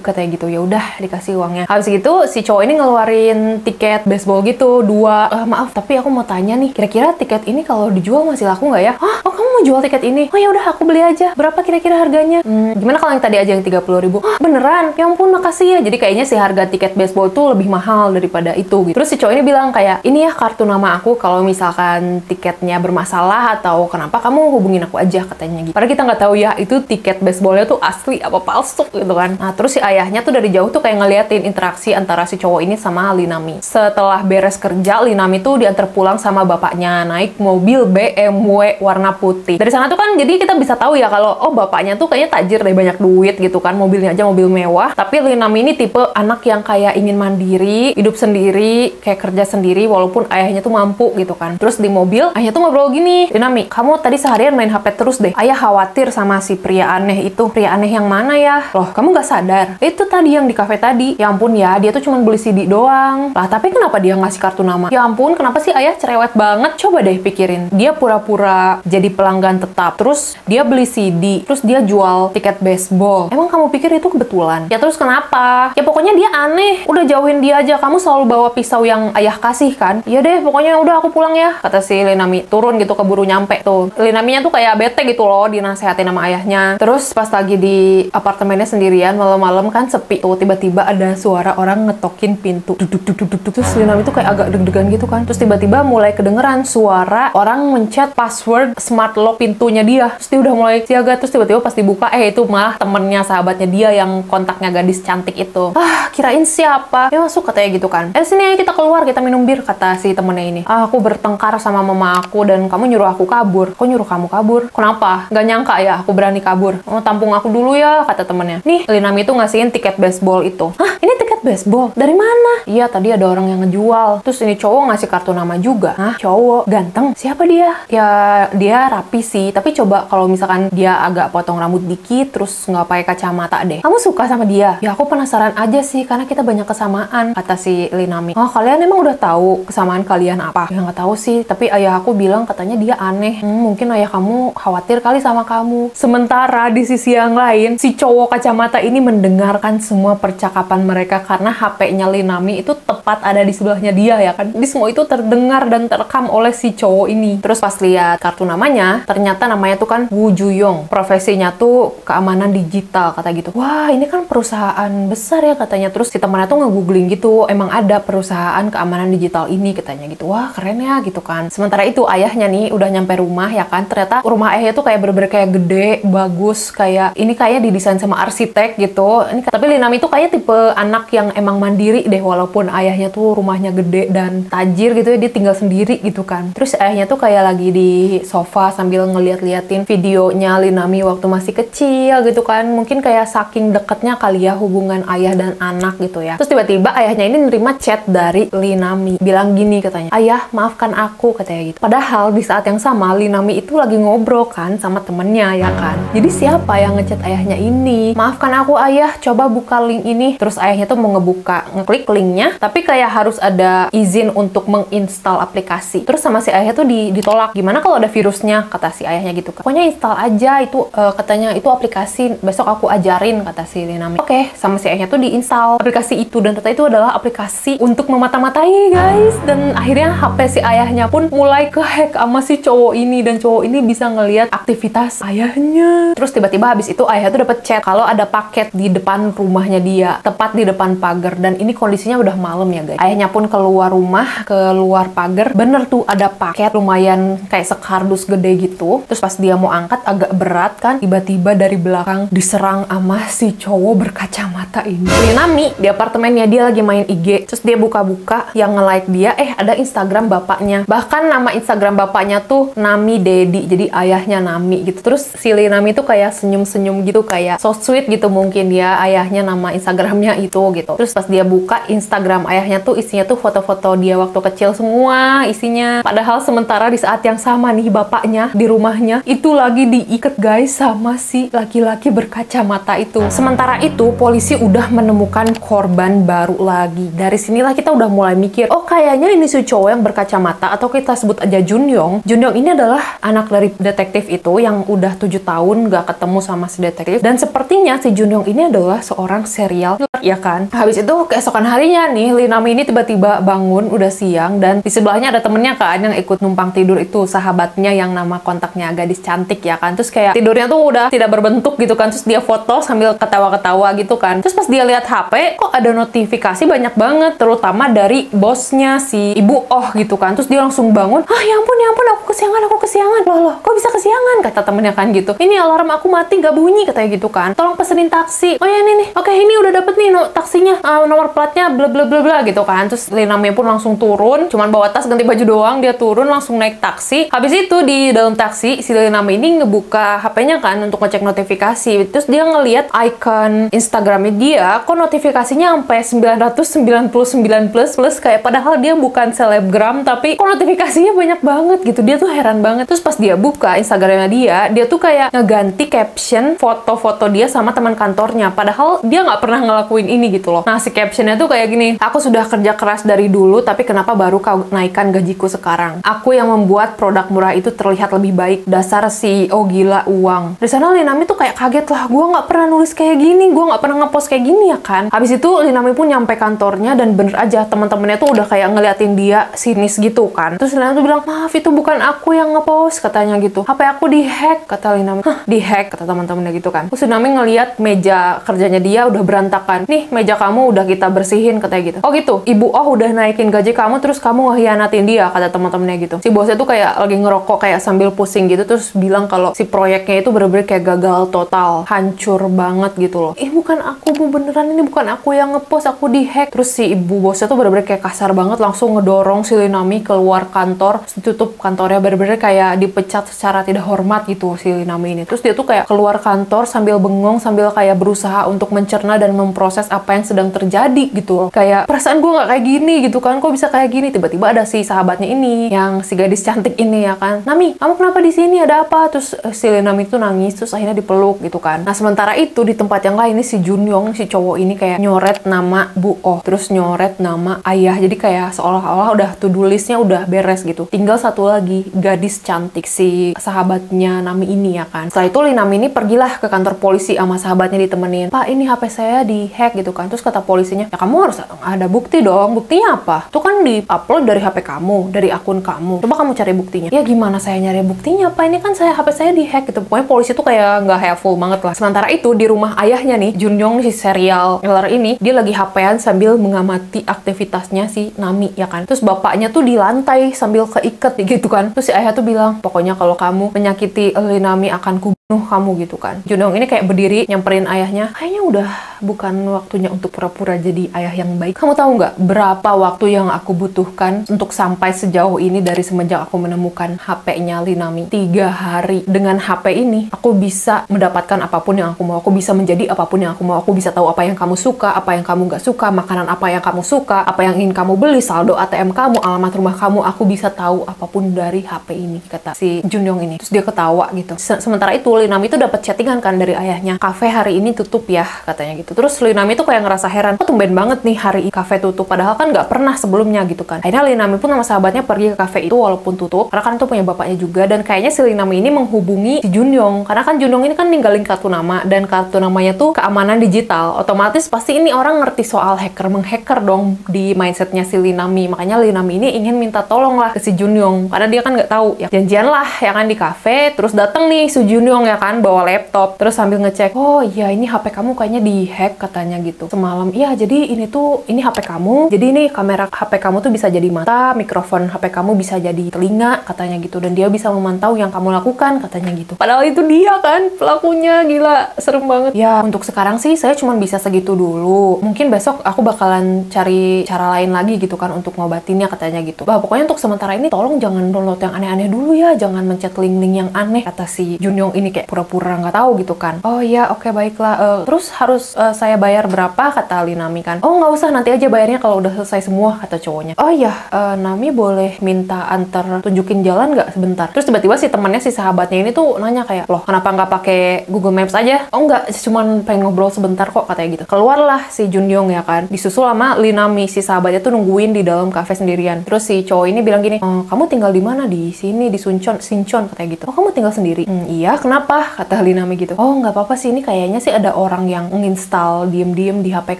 katanya gitu. Ya udah dikasih uangnya. Habis gitu si cowok ini ngeluarin tiket baseball gitu 2. Maaf, tapi aku mau tanya nih, kira-kira tiket ini kalau dijual masih laku nggak ya? Hah? Oh kamu mau jual tiket ini? Oh ya udah aku beli aja. Berapa kira-kira harganya? Gimana kalau yang tadi aja yang 30.000? Hah, beneran? Ya ampun, makasih ya. Jadi kayaknya si harga tiket baseball tuh lebih mahal daripada itu gitu. Terus si cowok ini bilang kayak, ini ya kartu nama aku, kalau misalkan tiketnya bermasalah atau kenapa kamu hubungin aku aja katanya gitu. Padahal kita nggak tahu ya itu tiket baseballnya tuh asli apa palsu gitu kan. Nah terus si ayahnya tuh dari jauh tuh kayak ngeliatin interaksi antara si cowok ini sama Lee Nami. Setelah beres kerja, Lee Nami tuh diantar pulang sama bapaknya naik mobil BMW warna putih. Dari sana tuh kan jadi kita bisa tahu ya kalau oh bapaknya tuh kayaknya tajir deh, banyak duit gitu kan, mobilnya aja mobil mewah. Tapi Lee Nami ini tipe anak yang kayak ingin mandiri, hidup sendiri, kayak kerja sendiri walaupun ayahnya tuh mampu gitu kan. Terus di mobil, ayahnya tuh ngobrol gini, Nami, kamu tadi seharian main HP terus deh. Ayah khawatir sama si pria aneh itu. Pria aneh yang mana ya? Loh, kamu gak sadar? Itu tadi yang di kafe tadi. Ya ampun ya, dia tuh cuma beli CD doang. Lah, tapi kenapa dia ngasih kartu nama? Ya ampun, kenapa sih ayah cerewet banget? Coba deh pikirin. Dia pura-pura jadi pelanggan tetap. Terus dia beli CD. Terus dia jual tiket baseball. Emang kamu pikir itu kebetulan? Ya terus kenapa? Ya pokoknya dia aneh, udah jauhin dia aja. Kamu selalu bawa pisau yang ayah kasih kan? Iya deh, pokoknya udah aku pulang ya, kata si Lee Nami. Turun gitu, keburu nyampe tuh. Lee Nami-nya tuh kayak bete gitu loh, dinasehatin sama ayahnya. Terus pas lagi di apartemennya sendirian, malam-malam kan sepi tuh, tiba-tiba ada suara orang ngetokin pintu. Duduk. Terus Lee Nami tuh kayak agak deg-degan gitu kan. Terus tiba-tiba mulai kedengeran suara orang mencet password smart lock pintunya dia. Terus dia udah mulai siaga. Terus tiba-tiba pas dibuka, itu malah temennya, sahabatnya dia yang kontaknya gadis cantik itu. Kirain siapa? Ya masuk katanya gitu kan. Sini ayo kita keluar, kita minum bir, kata si temennya ini. Aku bertengkar sama mama aku dan kamu nyuruh aku kabur. Kok nyuruh kamu kabur? Kenapa? Gak nyangka ya aku berani kabur. Oh, tampung aku dulu ya, kata temennya. Nih, Lee Nami itu ngasihin tiket baseball itu. Hah? Ini tiket baseball? Dari mana? Iya, tadi ada orang yang ngejual. Terus ini cowok ngasih kartu nama juga. Hah? Cowok? Ganteng? Siapa dia? Ya, dia rapi sih. Tapi coba kalau misalkan dia agak potong rambut dikit, terus nggak pakai kacamata deh. Kamu suka sama dia? Ya, aku penasaran aja sih, karena kita banyak kesamaan, kata si Lee Nami. Oh, kalian emang udah tahu kesamaan kalian apa? Ya nggak tahu sih, tapi ayah aku bilang katanya dia aneh. Mungkin ayah kamu khawatir kali sama kamu. Sementara di sisi yang lain, si cowok kacamata ini mendengarkan semua percakapan mereka karena HP-nya Lee Nami itu tepat ada di sebelahnya dia ya kan. Di semua itu terdengar dan terekam oleh si cowok ini. Terus pas lihat kartu namanya, ternyata namanya tuh kan Woo Joo Young. Profesinya tuh keamanan digital, kata gitu. Wah, ini kan perusahaan besar ya, kata. Terus si temannya tuh nge-googling gitu, emang ada perusahaan keamanan digital ini, katanya gitu. Wah keren ya gitu kan. Sementara itu ayahnya nih udah nyampe rumah ya kan. Ternyata rumah ayahnya tuh kayak bener-bener kayak gede, bagus, kayak ini kayak didesain sama arsitek gitu. Ini, tapi Lee Nami tuh kayak tipe anak yang emang mandiri deh, walaupun ayahnya tuh rumahnya gede dan tajir gitu ya, dia tinggal sendiri gitu kan. Terus ayahnya tuh kayak lagi di sofa sambil ngeliat-liatin videonya Lee Nami waktu masih kecil gitu kan. Mungkin kayak saking deketnya kali ya hubungan ayah dan anak gitu ya. Terus tiba-tiba ayahnya ini nerima chat dari Lee Nami. Bilang gini katanya, ayah maafkan aku, katanya gitu. Padahal di saat yang sama Lee Nami itu lagi ngobrol kan sama temennya ya kan. Jadi siapa yang ngechat ayahnya ini? Maafkan aku ayah, coba buka link ini. Terus ayahnya tuh mau ngebuka, ngeklik linknya, tapi kayak harus ada izin untuk menginstal aplikasi. Terus sama si ayahnya tuh ditolak. Gimana kalau ada virusnya, kata si ayahnya gitu kan. Pokoknya install aja itu, katanya itu aplikasi, besok aku ajarin, kata si Lee Nami. Oke, sama si ayahnya tuh diinstal aplikasi itu, dan ternyata itu adalah aplikasi untuk memata-matai guys. Dan akhirnya HP si ayahnya pun mulai kehack sama si cowok ini, dan cowok ini bisa ngelihat aktivitas ayahnya. Terus tiba-tiba habis itu ayah tuh dapat chat kalau ada paket di depan rumahnya dia, tepat di depan pagar, dan ini kondisinya udah malam ya guys. Ayahnya pun keluar rumah, keluar pagar, bener tuh ada paket lumayan kayak sekardus gede gitu. Terus pas dia mau angkat agak berat kan, tiba-tiba dari belakang diserang sama si cowok berkacamata ini. Lee Nami di apartemennya dia lagi main IG, terus dia buka-buka yang nge-like dia, ada Instagram bapaknya. Bahkan nama Instagram bapaknya tuh Nami Daddy, jadi ayahnya Nami gitu. Terus si Lee Nami tuh kayak senyum-senyum gitu, kayak so sweet gitu mungkin dia ayahnya nama Instagramnya itu gitu. Terus pas dia buka Instagram ayahnya tuh isinya tuh foto-foto dia waktu kecil semua isinya. Padahal sementara di saat yang sama nih bapaknya di rumahnya itu lagi diikat guys sama si laki-laki berkacamata itu. Sementara itu polisi udah menemukan korban baru lagi. Dari sinilah kita udah mulai mikir, oh kayaknya ini si cowok yang berkacamata, atau kita sebut aja Jun-yong. Jun-yong ini adalah anak dari detektif itu yang udah 7 tahun gak ketemu sama si detektif, dan sepertinya si Jun-yong ini adalah seorang serial killer, ya kan? Habis itu keesokan harinya nih Lee Nami ini tiba-tiba bangun udah siang, dan di sebelahnya ada temennya kan yang ikut numpang tidur itu, sahabatnya yang nama kontaknya gadis cantik ya kan. Terus kayak tidurnya tuh udah tidak berbentuk gitu kan, terus dia foto sambil ketawa-ketawa gitu kan. Terus pas dia lihat HP kok ada notifikasi banyak banget, terutama dari bosnya si ibu oh gitu kan. Terus dia langsung bangun, ah ya ampun aku kesiangan, aku kesiangan. Loh kok bisa kesiangan, kata temennya kan gitu. Ini alarm aku mati gak bunyi katanya gitu kan, tolong pesenin taksi. Oh ya ini nih, oke ini udah dapet nih taksinya, nomor platnya bla bla bla bla gitu kan. Terus Lee Nami pun langsung turun, cuman bawa tas ganti baju doang, dia turun langsung naik taksi. Habis itu di dalam taksi si Lee Nami ini ngebuka HP-nya kan untuk ngecek notifikasi. Terus dia ngelihat icon Instagramnya dia kok notifikasinya sampai 999 plus kayak padahal dia bukan selebgram, tapi kok notifikasinya banyak banget gitu. Dia tuh heran banget. Terus pas dia buka Instagramnya dia tuh kayak ngeganti caption foto-foto dia sama teman kantornya, padahal dia nggak pernah ngelakuin ini gitu loh. Nah si captionnya tuh kayak gini, aku sudah kerja keras dari dulu, tapi kenapa baru kau naikkan gajiku sekarang? Aku yang membuat produk murah itu terlihat lebih baik. Dasar CEO gila uang. Di sana Lee Nami tuh kayak kaget lah, gue nggak pernah nulis kayak gini, gue nggak pernah ngepost kayak gini ya kan. Habis itu Lee Nami pun nyampe kantornya, dan bener aja teman-temannya tuh udah kayak ngeliatin dia sinis gitu kan. Terus Lee Nami tuh bilang, maaf itu bukan aku yang ngepost katanya gitu. HP aku dihack kata Lee Nami. Hah, dihack kata teman-temannya gitu kan. Terus Lee Nami ngeliat meja kerjanya dia udah berantakan. Nih meja kamu udah kita bersihin katanya gitu. Oh gitu, ibu oh udah naikin gaji kamu terus kamu ngehianatin dia kata teman-temannya gitu. Si bosnya tuh kayak lagi ngerokok kayak sambil pusing gitu, terus bilang kalau si proyeknya itu bener-bener kayak gagal total, hancur banget gitu loh. Ih bukan aku bu, beneran ini bukan aku yang ngepost, aku dihack. Terus si ibu bosnya tuh bener-bener kayak kasar banget, langsung ngedorong si Lee Nami keluar kantor, tutup kantornya, bener-bener kayak dipecat secara tidak hormat gitu si Lee Nami ini. Terus dia tuh kayak keluar kantor sambil bengong, sambil kayak berusaha untuk mencerna dan memproses apa yang sedang terjadi gitu loh. Kayak perasaan gue nggak kayak gini gitu kan, kok bisa kayak gini. Tiba-tiba ada si sahabatnya ini yang si gadis cantik ini ya kan, Nami kamu kenapa di sini, ada apa? Terus si Lee Nami tuh nangis, terus akhirnya dipeluk gitu kan. Nah sementara itu di tempat yang lain ini si Jun-yong si cowok ini kayak nyoret nama Bu Oh, terus nyoret nama ayah, jadi kayak seolah-olah udah to do listnya udah beres gitu. Tinggal satu lagi gadis cantik si sahabatnya Nami ini ya kan. Setelah itu Lee Nami ini pergilah ke kantor polisi sama sahabatnya ditemenin. Pak ini HP saya di hack gitu kan. Terus kata polisinya, ya kamu harus ada bukti dong. Buktinya apa? Itu kan di upload dari HP kamu, dari akun kamu, coba kamu cari buktinya. Ya gimana saya nyari buktinya pak, ini kan saya HP saya di hack gitu. Pokoknya polisi tuh kayak nggak helpful banget lah. Sementara itu di rumah ayahnya nih Jun-yong si serial killer ini dia lagi HP-an sambil mengamati aktivitasnya si Nami ya kan. Terus bapaknya tuh di lantai sambil keikat gitu kan. Terus si ayah tuh bilang, pokoknya kalau kamu menyakiti Lee Nami akan kubunuh kamu gitu kan. Jun-yong ini kayak berdiri nyamperin ayahnya, kayaknya udah bukan waktunya untuk pura-pura jadi ayah yang baik. Kamu tahu nggak berapa waktu yang aku butuhkan untuk sampai sejauh ini dari semenjak aku menemukan HP-nya Lee Nami? 3 hari. Dengan HP ini aku bisa mendapatkan apapun yang aku mau, aku bisa menjadi apapun yang aku mau, aku bisa tahu apa yang kamu suka, apa yang kamu nggak suka, makanan apa yang kamu suka, apa yang ingin kamu beli, saldo ATM kamu, alamat rumah kamu, aku bisa tahu apapun dari HP ini kata si Jun-yong ini. Terus dia ketawa gitu. Sementara itu Lee Nami itu dapat chattingan kan dari ayahnya, kafe hari ini tutup ya katanya gitu. Terus Lee Nami tuh kayak ngerasa heran, kok tumben banget nih hari ini kafe tutup, padahal kan nggak pernah sebelumnya gitu kan. Akhirnya Lee Nami pun sama sahabatnya pergi ke kafe itu walaupun tutup, karena kan itu punya bapaknya juga. Dan kayaknya si Lee Nami ini menghubungi si Jun-yong, karena kan Jun-yong ini kan ninggalin kartu nama, dan kartu namanya tuh keamanan digital. Otomatis pasti ini orang ngerti soal hacker, menghacker dong di mindsetnya si Lee Nami. Makanya Lee Nami ini ingin minta tolong lah ke si Jun-yong, karena dia kan nggak tahu ya. Janjian lah ya kan di kafe, terus datang nih si Jun-yong Jun-yong ya kan, bawa laptop, terus sambil ngecek, oh iya ini HP kamu kayaknya di-hack katanya gitu semalam. Iya jadi ini tuh, ini HP kamu, jadi ini kamera HP kamu tuh bisa jadi mata, mikrofon HP kamu bisa jadi telinga katanya gitu, dan dia bisa memantau yang kamu lakukan katanya gitu. Padahal itu dia kan pelakunya, gila, serem banget. Ya untuk sekarang sih saya cuma bisa segitu dulu, mungkin besok aku bakalan cari cara lain lagi gitu kan untuk ngobatinnya katanya gitu. Bah pokoknya untuk sementara ini tolong jangan download yang aneh-aneh dulu ya, jangan mencet link-link yang aneh kata si Jun-yong ini, kayak pura-pura nggak tahu gitu kan. Oh iya oke baiklah, terus harus saya bayar berapa kata Lee Nami kan. Oh nggak usah, nanti aja bayarnya kalau udah selesai semua kata cowoknya. Oh iya Nami boleh minta antar tunjukin jalan nggak sebentar. Terus tiba-tiba si temannya, si sahabatnya ini tuh nanya kayak, loh kenapa nggak pakai Google Maps aja? Oh nggak, cuman pengen ngobrol sebentar kok katanya gitu. Keluarlah si Jun-yong ya kan, disusul sama Lee Nami, si sahabatnya tuh nungguin di dalam kafe sendirian. Terus si cowok ini bilang gini, kamu tinggal di mana? Di sini, di Suncheon katanya gitu. Oh kamu tinggal sendiri? Iya, kenapa? Kata Lee Nami gitu. Oh nggak apa-apa sih, ini kayaknya sih ada orang yang nginstal diem-diem di HP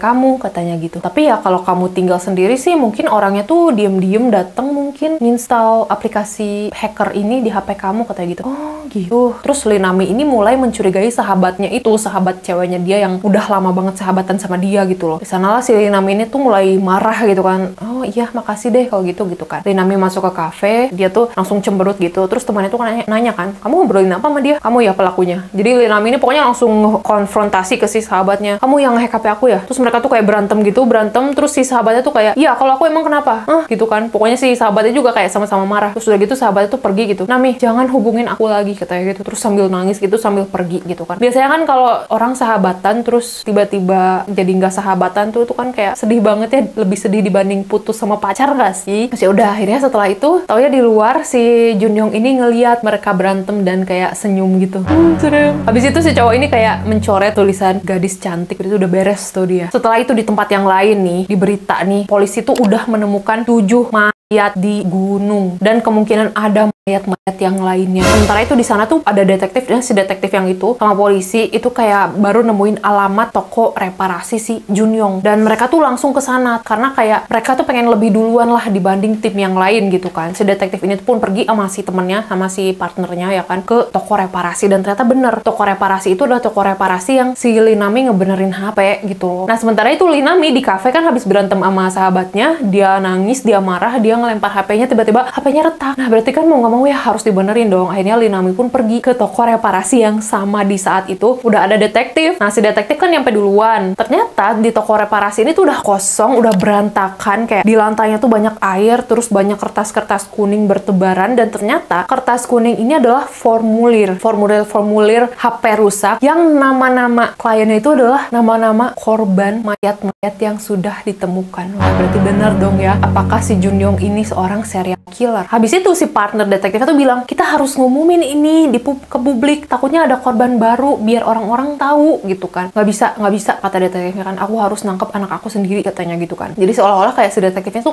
kamu katanya gitu. Tapi ya kalau kamu tinggal sendiri sih mungkin orangnya tuh diem-diem datang, mungkin nginstal aplikasi hacker ini di HP kamu katanya gitu. Oh gitu. Terus Lee Nami ini mulai mencurigai sahabatnya itu, sahabat ceweknya dia yang udah lama banget sahabatan sama dia gitu loh. Disanalah si Lee Nami ini tuh mulai marah gitu kan. Oh iya makasih deh kalau gitu kan. Lee Nami masuk ke kafe, dia tuh langsung cemberut gitu. Terus temannya tuh nanya kan, kamu ngobrolin apa sama dia? Kamu ya pelakunya. Jadi Lee Nami ini pokoknya langsung konfrontasi ke si sahabatnya. Kamu yang hack HP aku ya? Terus mereka tuh kayak berantem gitu, berantem. Terus si sahabatnya tuh kayak, iya kalau aku emang kenapa? Gitu kan. Pokoknya si sahabatnya juga kayak sama-sama marah. Terus udah gitu sahabatnya tuh pergi gitu. Nami jangan hubungin aku lagi katanya gitu. Terus sambil nangis gitu, sambil pergi gitu kan. Biasanya kan kalau orang sahabatan terus tiba-tiba jadi nggak sahabatan tuh itu kan kayak sedih banget ya, lebih sedih dibanding putus sama pacar gak sih? Terus ya udah akhirnya setelah itu tau ya di luar si Jun-yong ini ngeliat mereka berantem dan kayak senyum gitu. Serem. Habis itu si cowok ini kayak mencoret tulisan gadis cantik. Itu udah beres tuh dia. Setelah itu di tempat yang lain nih, di berita nih, polisi tuh udah menemukan 7 mayat di gunung dan kemungkinan ada mayat-mayat yang lainnya. Sementara itu di sana tuh ada detektif, dan si detektif yang itu sama polisi itu kayak baru nemuin alamat toko reparasi si Jun-yong, dan mereka tuh langsung ke sana karena kayak mereka tuh pengen lebih duluan lah dibanding tim yang lain gitu kan. Si detektif ini pun pergi sama si temennya, sama si partnernya ya kan, ke toko reparasi, dan ternyata bener toko reparasi itu adalah toko reparasi yang si Lee Nami ngebenerin HP gitu loh. Nah sementara itu Lee Nami di cafe kan habis berantem sama sahabatnya, dia nangis, dia marah, dia ngelempar HP-nya, tiba-tiba HP-nya retak. Nah berarti kan mau ya harus dibenerin dong. Akhirnya Lee Nami pun pergi ke toko reparasi yang sama. Di saat itu udah ada detektif. Nah si detektif kan nyampe duluan. Ternyata di toko reparasi ini tuh udah kosong, udah berantakan, kayak di lantainya tuh banyak air, terus banyak kertas-kertas kuning bertebaran, dan ternyata kertas kuning ini adalah formulir HP rusak yang nama-nama kliennya itu adalah nama-nama korban mayat-mayat yang sudah ditemukan. Wah, berarti bener dong ya, apakah si Jun-yong ini seorang serial killer? Habis itu si partner detektifnya tuh bilang, kita harus ngumumin ini ke publik, takutnya ada korban baru biar orang-orang tahu gitu kan. Nggak bisa kata detektifnya kan, aku harus nangkep anak aku sendiri katanya gitu kan. Jadi seolah-olah kayak si detektifnya tuh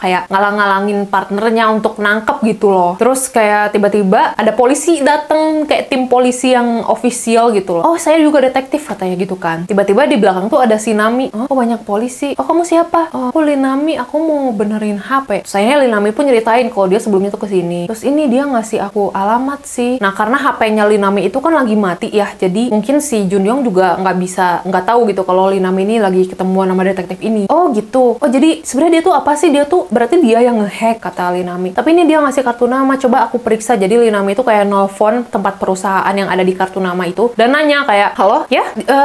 kayak ngalang-ngalangin partnernya untuk nangkep gitu loh. Terus kayak tiba-tiba ada polisi dateng, kayak tim polisi yang official gitu loh. Oh saya juga detektif katanya gitu kan. Tiba-tiba di belakang tuh ada si Nami. Oh banyak polisi. Oh kamu siapa? Oh aku Lee Nami, aku mau benerin HP. Terus akhirnya Lee Nami pun nyeritain kalau dia sebelumnya tuh kesini. Terus ini dia ngasih aku alamat sih. Nah karena HP-nya Lee Nami itu kan lagi mati ya, jadi mungkin si Jun-yong juga nggak tahu gitu kalau Lee Nami ini lagi ketemuan sama detektif ini. Oh gitu. Oh jadi sebenarnya dia tuh apa sih? Dia tuh berarti dia yang ngehack kata Lee Nami. Tapi ini dia ngasih kartu nama. Coba aku periksa. Jadi Lee Nami itu kayak nelfon tempat perusahaan yang ada di kartu nama itu dan nanya kayak, halo ya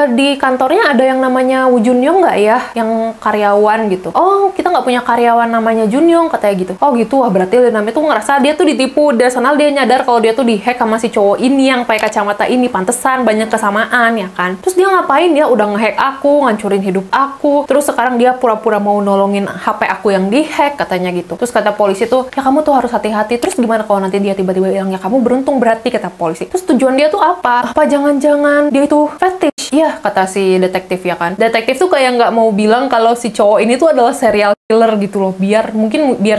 di kantornya ada yang namanya Woo Jun-yong nggak ya? Yang karyawan gitu. Oh kita nggak punya karyawan namanya Jun-yong katanya gitu. Oh gitu. Wah berarti Lee Nami tuh ngerasa dia tuh ditipu. Dari sana dia nyadar kalau dia tuh dihack sama si cowok ini yang pakai kacamata ini. Pantesan banyak kesamaan ya kan. Terus dia ngapain? Dia udah ngehack aku, ngancurin hidup aku, terus sekarang dia pura-pura mau nolongin HP aku yang dihack katanya gitu. Terus kata polisi tuh, ya kamu tuh harus hati-hati. Terus gimana kalau nanti dia tiba-tiba bilang, ya kamu beruntung berarti kata polisi. Terus tujuan dia tuh apa? Apa jangan-jangan dia itu fetish? Iya kata si detektif ya kan. Detektif tuh kayak nggak mau bilang kalau si cowok ini tuh adalah serial killer gitu loh, biar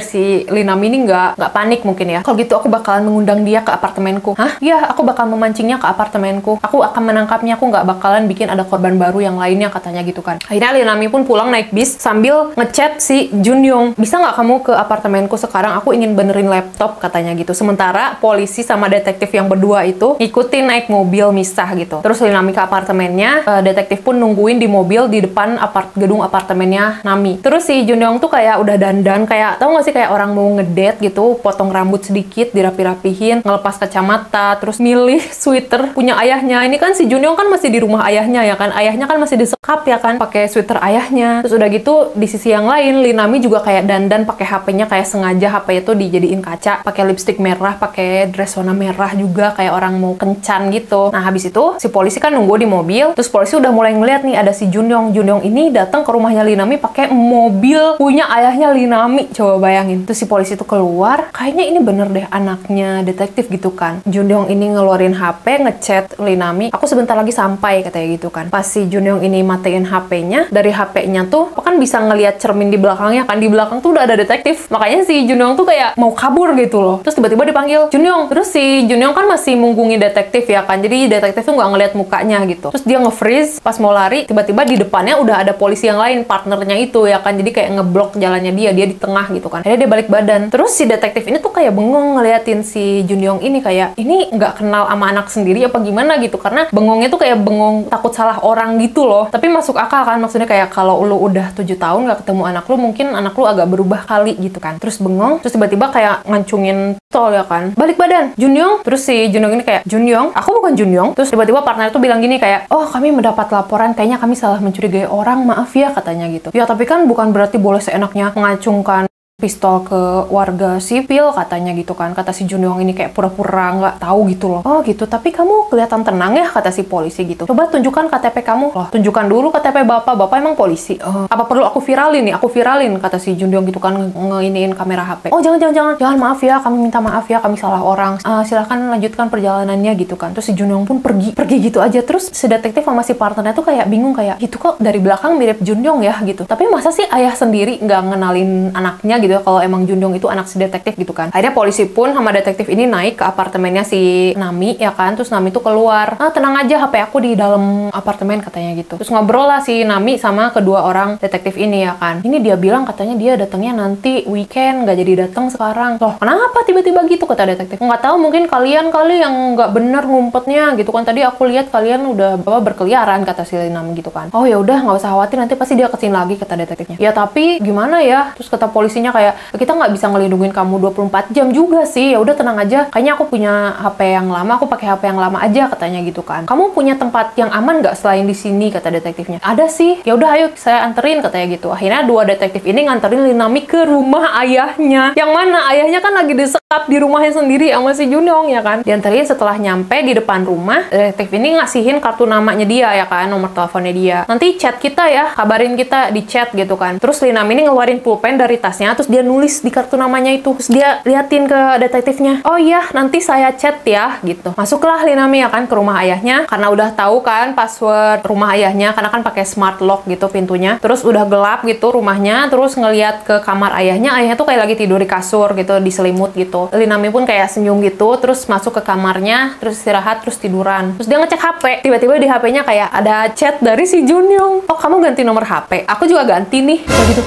si Lee Nami ini nggak panik mungkin ya. kalau gitu aku bakalan mengundang dia ke apartemenku. Hah? Ya, aku bakal memancingnya ke apartemenku. Aku akan menangkapnya, aku nggak bakalan bikin ada korban baru yang lainnya, katanya gitu kan. Akhirnya Lee Nami pun pulang naik bis sambil ngechat si Jun-yong. Bisa nggak kamu ke apartemenku sekarang? Aku ingin benerin laptop, katanya gitu. Sementara polisi sama detektif yang berdua itu ikutin naik mobil misah gitu. Terus Lee Nami ke apartemennya, detektif pun nungguin di mobil di depan gedung apartemennya Nami. Terus si Jun-yong tuh kayak udah dandan, kayak tau gak sih kayak orang mau ngedate gitu, potong rambut sedikit, dirapi-rapihin, ngelepas kacamata, terus milih sweater punya ayahnya. Ini kan si Jun-yong kan masih di rumah ayahnya ya kan, ayahnya kan masih disekap ya kan, pakai sweater ayahnya. Terus udah gitu di sisi yang lain Lee Nami juga kayak dandan pakai HP-nya, kayak sengaja HP itu dijadiin kaca, pakai lipstick merah, pakai dress warna merah juga, kayak orang mau kencan gitu. Nah habis itu si polisi kan nunggu di mobil, terus polisi udah mulai ngeliat nih ada si Jun-yong. Jun-yong ini datang ke rumahnya Lee Nami pakai mobil punya ayahnya Lee Nami, coba bayangin. Terus si polisi itu keluar, kayaknya ini bener deh anaknya detektif gitu kan. Jun-yong ini ngeluarin HP, ngechat Lee Nami, aku sebentar lagi sampai, katanya gitu kan. Pas si Jun-yong ini matiin HP-nya, dari HP-nya tuh kan bisa ngelihat cermin di belakangnya kan, di belakang tuh udah ada detektif. Makanya si Jun-yong tuh kayak mau kabur gitu loh. Terus tiba-tiba dipanggil Jun-yong. Terus si Jun-yong kan masih munggungi detektif ya kan, jadi detektif tuh nggak ngelihat mukanya gitu. Terus dia nge-freeze, pas mau lari tiba-tiba di depannya udah ada polisi yang lain, partnernya itu ya kan, jadi kayak ngeblok jalannya dia di tengah gitu kan. Akhirnya dia balik badan. Terus si detektif ini tuh kayak bengong ngeliatin si Jun-yong ini, kayak ini nggak kenal sama anak sendiri apa gimana gitu, karena bengongnya tuh kayak bengong takut salah orang gitu loh. Tapi masuk akal kan, maksudnya kayak kalau lu udah 7 tahun gak ketemu anak lu, mungkin anak lu agak berubah kali gitu kan. Terus bengong, terus tiba-tiba kayak ngancungin tol ya kan, balik badan Jun-yong. Terus si Jun-yong ini kayak, Jun-yong, aku bukan Jun-yong. Terus tiba-tiba partner tuh bilang gini kayak, oh kami mendapat laporan kayaknya kami salah mencurigai orang, maaf ya, katanya gitu. Ya tapi kan bukan berarti boleh seenaknya mengacungkan pistol ke warga sipil, katanya gitu kan. Kata si Jun-yong ini kayak pura-pura nggak tahu gitu loh. Oh gitu, tapi kamu kelihatan tenang ya, kata si polisi gitu. Coba tunjukkan KTP kamu. Loh, tunjukkan dulu KTP bapak, bapak emang polisi. Apa perlu aku viralin nih? Aku viralin, kata si Jun-yong gitu kan, ngeiniin kamera HP. Oh jangan, maaf ya, kami minta maaf ya, kami salah orang. Silahkan lanjutkan perjalanannya gitu kan. Terus si Jun-yong pun pergi gitu aja. Terus si detektif sama si partnernya tuh kayak bingung, kayak gitu kok dari belakang mirip Jun-yong ya gitu. Tapi masa sih ayah sendiri nggak ngenalin anaknya gitu kalau emang Jun-yong itu anak si detektif gitu kan. Akhirnya polisi pun sama detektif ini naik ke apartemennya si Nami ya kan. Terus Nami tuh keluar, ah tenang aja, HP aku di dalam apartemen, katanya gitu. Terus ngobrol lah si Nami sama kedua orang detektif ini ya kan. Ini dia bilang katanya dia datangnya nanti weekend, gak jadi datang sekarang. Loh kenapa tiba-tiba gitu, kata detektif. Nggak tahu, mungkin kalian kali yang nggak bener ngumpetnya gitu kan, tadi aku lihat kalian udah bawa berkeliaran, kata si Nami gitu kan. Oh ya udah nggak usah khawatir, nanti pasti dia kesini lagi, kata detektifnya. Ya tapi gimana ya, terus kata polisinya kayak, kita nggak bisa ngelindungin kamu 24 jam juga sih, ya udah tenang aja, kayaknya aku punya HP yang lama, aku pakai HP yang lama aja, katanya gitu kan. Kamu punya tempat yang aman nggak selain di sini, kata detektifnya. Ada sih, ya udah ayo saya anterin, katanya gitu. Akhirnya dua detektif ini nganterin Lee Nami ke rumah ayahnya, yang mana ayahnya kan lagi disekap di rumahnya sendiri sama si Jun-yong ya kan. Dianterin, setelah nyampe di depan rumah, detektif ini ngasihin kartu namanya dia ya kan, nomor teleponnya dia. Nanti chat kita ya, kabarin kita di chat gitu kan. Terus Lee Nami ini ngeluarin pulpen dari tasnya, terus dia nulis di kartu namanya itu. Terus dia liatin ke detektifnya, oh iya nanti saya chat ya gitu. Masuklah Lee Nami ya kan ke rumah ayahnya, karena udah tahu kan password rumah ayahnya, karena kan pakai smart lock gitu pintunya. Terus udah gelap gitu rumahnya, terus ngeliat ke kamar ayahnya. Ayahnya tuh kayak lagi tidur di kasur gitu, di selimut gitu. Lee Nami pun kayak senyum gitu, terus masuk ke kamarnya, terus istirahat, terus tiduran. Terus dia ngecek HP, tiba-tiba di HP-nya kayak ada chat dari si Jun-yong. Oh kamu ganti nomor HP, aku juga ganti nih, kayak gitu.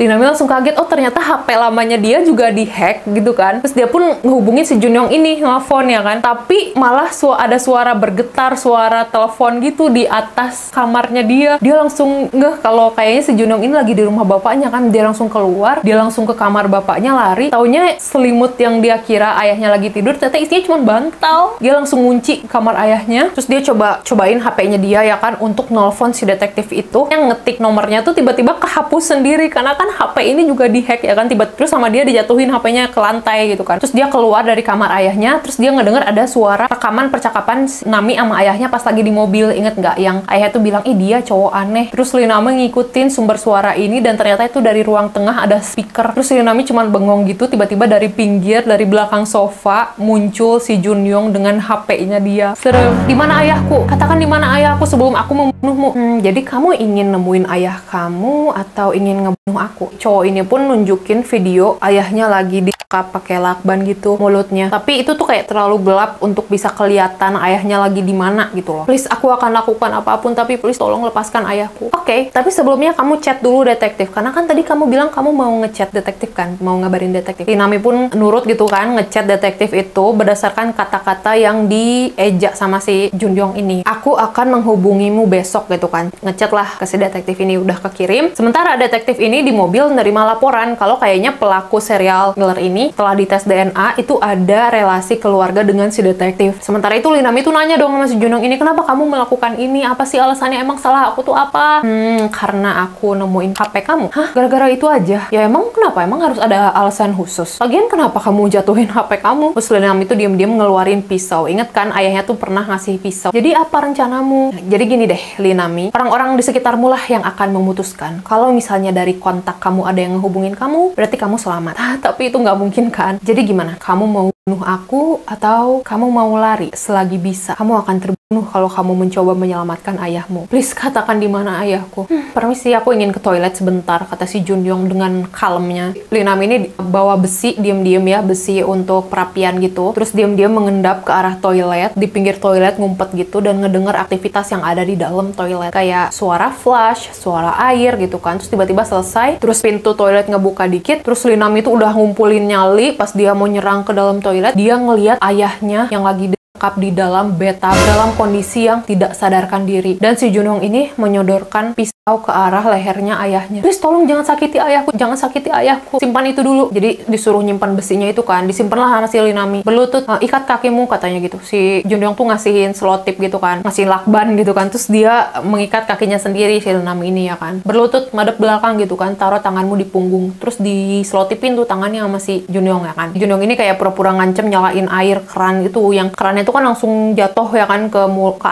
Lee Nami langsung kaget, oh ternyata HP lamanya dia juga dihack gitu kan. Terus dia pun ngehubungin si Jun-yong ini, nelfon ya kan. Tapi malah ada suara bergetar, suara telepon gitu di atas kamarnya dia. Dia langsung ngeh kalau kayaknya si Jun-yong ini lagi di rumah bapaknya kan. Dia langsung keluar, dia langsung ke kamar bapaknya lari. Taunya selimut yang dia kira ayahnya lagi tidur, ternyata isinya cuma bantal. Dia langsung ngunci kamar ayahnya. Terus dia cobain HP-nya dia ya kan untuk nelfon si detektif itu. Yang ngetik nomornya tuh tiba-tiba kehapus sendiri, karena kan HP ini juga dihack ya kan. Tiba-tiba sama dia dijatuhin HP-nya ke lantai gitu kan. Terus dia keluar dari kamar ayahnya, terus dia ngedenger ada suara rekaman percakapan Nami sama ayahnya pas lagi di mobil. Inget nggak yang ayah tuh bilang, ih dia cowok aneh. Terus Lee Nami ngikutin sumber suara ini, dan ternyata itu dari ruang tengah ada speaker. Terus Lee Nami cuman bengong gitu, tiba-tiba dari pinggir, dari belakang sofa muncul si Jun-yong dengan HP-nya dia. Serem. Dimana ayahku? Katakan dimana ayahku sebelum aku membunuhmu. Jadi kamu ingin nemuin ayah kamu atau ingin ngebunuh aku? Cowok ini pun nunjuk nunjukin video ayahnya lagi di pakai lakban gitu mulutnya, tapi itu tuh kayak terlalu gelap untuk bisa kelihatan ayahnya lagi di mana gitu loh. Please, aku akan lakukan apapun tapi please tolong lepaskan ayahku. Oke, tapi sebelumnya kamu chat dulu detektif, karena kan tadi kamu bilang kamu mau ngechat detektif kan, mau ngabarin detektif. Lee Nami pun nurut gitu kan, ngechat detektif itu berdasarkan kata-kata yang diejak sama si Jun-yong ini. Aku akan menghubungimu besok gitu kan. Ngechat lah ke si detektif ini, udah kekirim. Sementara detektif ini di mobil nerima laporan kalau kayaknya pelaku serial killer ini telah dites DNA, itu ada relasi keluarga dengan si detektif. Sementara itu Lee Nami tuh nanya dong sama si Jun-yong ini, kenapa kamu melakukan ini? Apa sih alasannya? Emang salah aku tuh apa? Karena aku nemuin HP kamu. Hah? Gara-gara itu aja? Ya emang kenapa? Emang harus ada alasan khusus? Lagian kenapa kamu jatuhin HP kamu? Terus Lee Nami tuh diam-diam ngeluarin pisau. Ingat kan ayahnya tuh pernah ngasih pisau. Jadi apa rencanamu? Nah, jadi gini deh Lee Nami, orang-orang di sekitarmu lah yang akan memutuskan. Kalau misalnya dari kontak kamu ada yang ngehubungin kamu, berarti kamu selamat. Hah, tapi itu nggak mungkin kan? Jadi gimana? Kamu mau bunuh aku atau kamu mau lari? Selagi bisa, kamu akan terbunuh kalau kamu mencoba menyelamatkan ayahmu. Please katakan di mana ayahku. Permisi, aku ingin ke toilet sebentar, kata si Jun-yong dengan kalemnya. Lee Nami ini bawa besi, diam-diam ya, besi untuk perapian gitu. Terus diam-diam mengendap ke arah toilet, di pinggir toilet ngumpet gitu dan ngedengar aktivitas yang ada di dalam toilet. Kayak suara flush, suara air gitu kan. Terus tiba-tiba selesai, terus pintu toilet ngebuka dikit, terus Lee Nami itu udah ngumpulin nyali, pas dia mau nyerang ke dalam toilet, dia ngelihat ayahnya yang lagi di dalam bathtub dalam kondisi yang tidak sadarkan diri, dan si Jun-yong ini menyodorkan pisau ke arah lehernya ayahnya. Please tolong jangan sakiti ayahku, jangan sakiti ayahku, simpan itu dulu. Jadi disuruh nyimpan besinya itu kan, disimpanlah sama si Lee Nami. Berlutut, ikat kakimu katanya gitu. Si Jun-yong tuh ngasihin selotip gitu kan, ngasih lakban gitu kan, terus dia mengikat kakinya sendiri si Lee Nami ini ya kan. Berlutut madep belakang gitu kan, taruh tanganmu di punggung, terus diselotipin tuh tangannya sama si Jun-yong ya kan. Jun-yong ini kayak pura-pura ngancem nyalain air keran gitu, yang kerannya itu kan langsung jatuh ya kan ke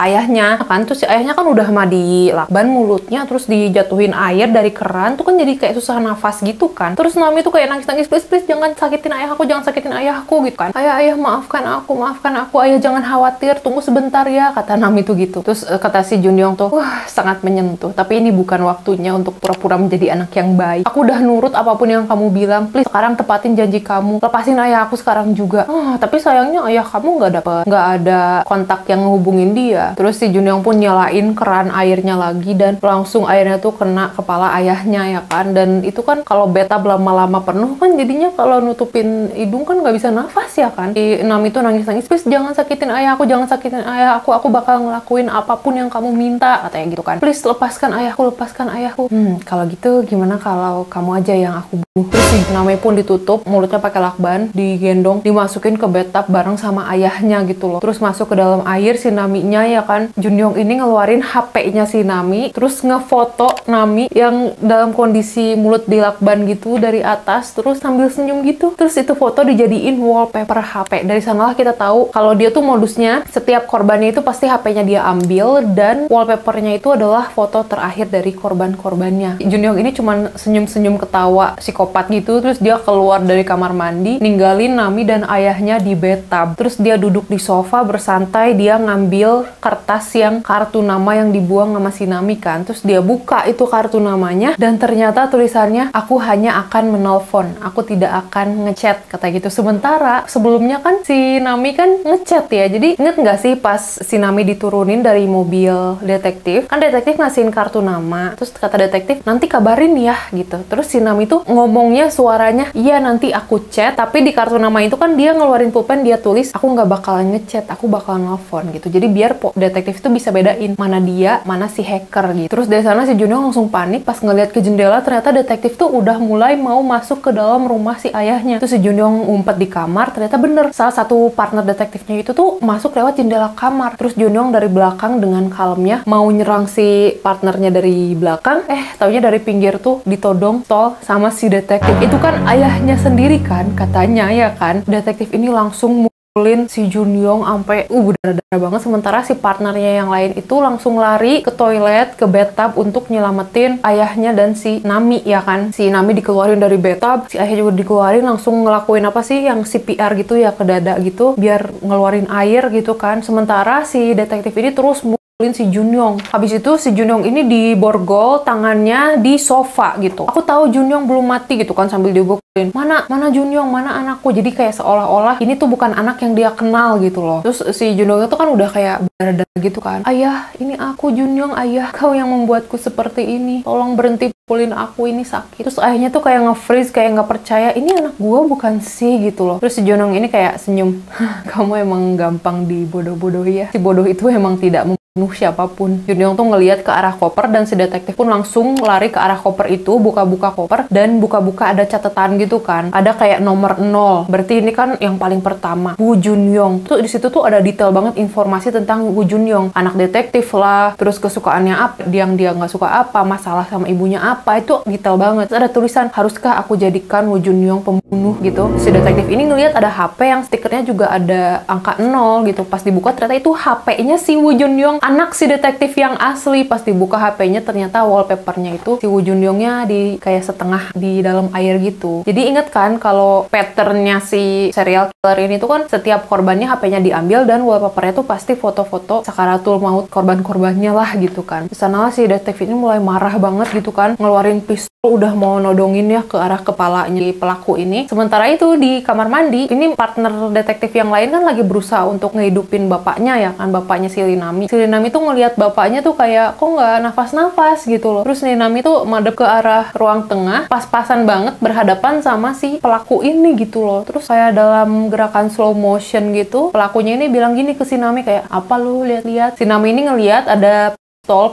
ayahnya kan. Terus si ayahnya kan udah madi lakban mulutnya, terus dijatuhin air dari keran tuh kan, jadi kayak susah nafas gitu kan. Terus Nami tuh kayak nangis-nangis, please jangan sakitin ayahku, jangan sakitin ayahku gitu kan. Ayah maafkan aku, maafkan aku ayah, jangan khawatir, tunggu sebentar ya, kata Nami tuh gitu. Terus kata si Jun-yong tuh, wah sangat menyentuh, tapi ini bukan waktunya untuk pura-pura menjadi anak yang baik. Aku udah nurut apapun yang kamu bilang, please sekarang tepatin janji kamu, lepasin ayah aku sekarang juga. Tapi sayangnya ayah kamu nggak ada kontak yang ngehubungin dia. Terus si Jun-yong pun nyalain keran airnya lagi dan langsung airnya tuh kena kepala ayahnya ya kan. Dan itu kan kalau beta lama-lama penuh kan jadinya kalau nutupin hidung kan nggak bisa nafas ya kan. Si Nami tuh nangis-nangis, please jangan sakitin ayah aku, jangan sakitin ayah aku bakal ngelakuin apapun yang kamu minta, katanya gitu kan. Please lepaskan ayahku, lepaskan ayahku. Kalau gitu gimana kalau kamu aja yang aku bunuh. Terus si Nami pun ditutup mulutnya pakai lakban, digendong, dimasukin ke bathtub bareng sama ayahnya gitu loh. Terus masuk ke dalam air si Nami-nya ya kan. Jun-yong ini ngeluarin HP-nya si Nami, terus ngefoto Nami yang dalam kondisi mulut dilakban gitu dari atas, terus sambil senyum gitu. Terus itu foto dijadiin wallpaper HP. Dari sanalah kita tahu kalau dia tuh modusnya setiap korbannya itu pasti HP-nya dia ambil dan wallpapernya itu adalah foto terakhir dari korban-korbannya. Jun-yong ini cuman senyum-senyum ketawa psikopat gitu. Terus dia keluar dari kamar mandi, ninggalin Nami dan ayahnya di bathtub. Terus dia duduk di sofa bersantai, dia ngambil kertas yang kartu nama yang dibuang sama si Nami kan. Terus dia buka itu kartu namanya dan ternyata tulisannya, aku hanya akan menelpon, aku tidak akan ngechat, kata gitu. Sementara sebelumnya kan si Nami kan ngechat ya. Jadi inget nggak sih pas si Nami diturunin dari mobil detektif kan, detektif ngasihin kartu nama, terus kata detektif nanti kabarin ya gitu. Terus si Nami tuh ngomongnya suaranya, iya nanti aku chat, tapi di kartu nama itu kan dia ngeluarin pulpen, dia tulis aku nggak bakalan ngechat, aku bakal nelfon gitu. Jadi biar detektif itu bisa bedain mana dia, mana si hacker gitu. Terus dari sana si Jun-yong langsung panik pas ngeliat ke jendela, ternyata detektif tuh udah mulai mau masuk ke dalam rumah si ayahnya. Terus si Jun-yong ngumpet di kamar, ternyata bener salah satu partner detektifnya itu tuh masuk lewat jendela kamar. Terus Jun-yong dari belakang dengan kalemnya mau nyerang si partnernya dari belakang, taunya dari pinggir tuh ditodong tol sama si detektif. Itu kan ayahnya sendiri kan katanya ya kan. Detektif ini langsung si Jun-yong sampai berdarah-darah banget, sementara si partnernya yang lain itu langsung lari ke toilet, ke bathtub untuk nyelamatin ayahnya dan si Nami ya kan. Si Nami dikeluarin dari bathtub, si ayah juga dikeluarin, langsung ngelakuin apa sih yang CPR gitu ya ke dada gitu biar ngeluarin air gitu kan. Sementara si detektif ini terus Segyodong. Habis itu Segyodong ini diborgol tangannya di sofa gitu. Aku tahu Junyoung belum mati gitu kan, sambil diogokin, mana Junyoung, mana anakku. Jadi kayak seolah-olah ini tuh bukan anak yang dia kenal gitu loh. Terus si Junyoung itu kan udah kayak berdarah gitu kan. Ayah, ini aku Junyoung, ayah, kau yang membuatku seperti ini. Tolong berhenti pukulin aku, ini sakit. Terus ayahnya tuh kayak nge-freeze, kayak nggak percaya. Ini anak gua bukan sih gitu loh. Terus Segyodong ini kayak senyum. Kamu emang gampang dibodoh-bodohi ya. Si bodoh itu emang tidak bunuh siapapun. Junyoung tuh ngelihat ke arah koper dan si detektif pun langsung lari ke arah koper itu, buka-buka koper dan buka-buka ada catatan gitu kan. Ada kayak nomor 0. Berarti ini kan yang paling pertama, Woo Jun-yong. Tuh di situ tuh ada detail banget informasi tentang Woo Jun-yong. Anak detektif lah, terus kesukaannya apa, yang dia nggak suka apa, masalah sama ibunya apa, itu detail banget. Terus ada tulisan, haruskah aku jadikan Woo Jun-yong pembunuh gitu. Si detektif ini ngelihat ada HP yang stikernya juga ada angka 0 gitu. Pas dibuka ternyata itu HP-nya si Woo Jun-yong, anak si detektif yang asli. Pas dibuka HP-nya ternyata wallpapernya itu si Woo Jun-yongnya di kayak setengah di dalam air gitu. Jadi inget kan kalau patternnya si serial killer ini tuh kan setiap korbannya HP-nya diambil dan wallpapernya tuh pasti foto-foto sakaratul maut korban-korbannya lah gitu kan. Disanalah si detektif ini mulai marah banget gitu kan, ngeluarin pistol udah mau nodongin ya ke arah kepalanya si pelaku ini. Sementara itu di kamar mandi ini partner detektif yang lain kan lagi berusaha untuk ngehidupin bapaknya ya kan, bapaknya si Lee Nami. Si Lee Nami tuh ngelihat bapaknya tuh kayak kok nggak nafas-nafas gitu loh. Terus Lee Nami tuh madep ke arah ruang tengah, pas-pasan banget berhadapan sama si pelaku ini gitu loh. Terus kayak dalam gerakan slow motion gitu, pelakunya ini bilang gini ke si Nami kayak, apa lu lihat-lihat? Si Nami ini ngelihat ada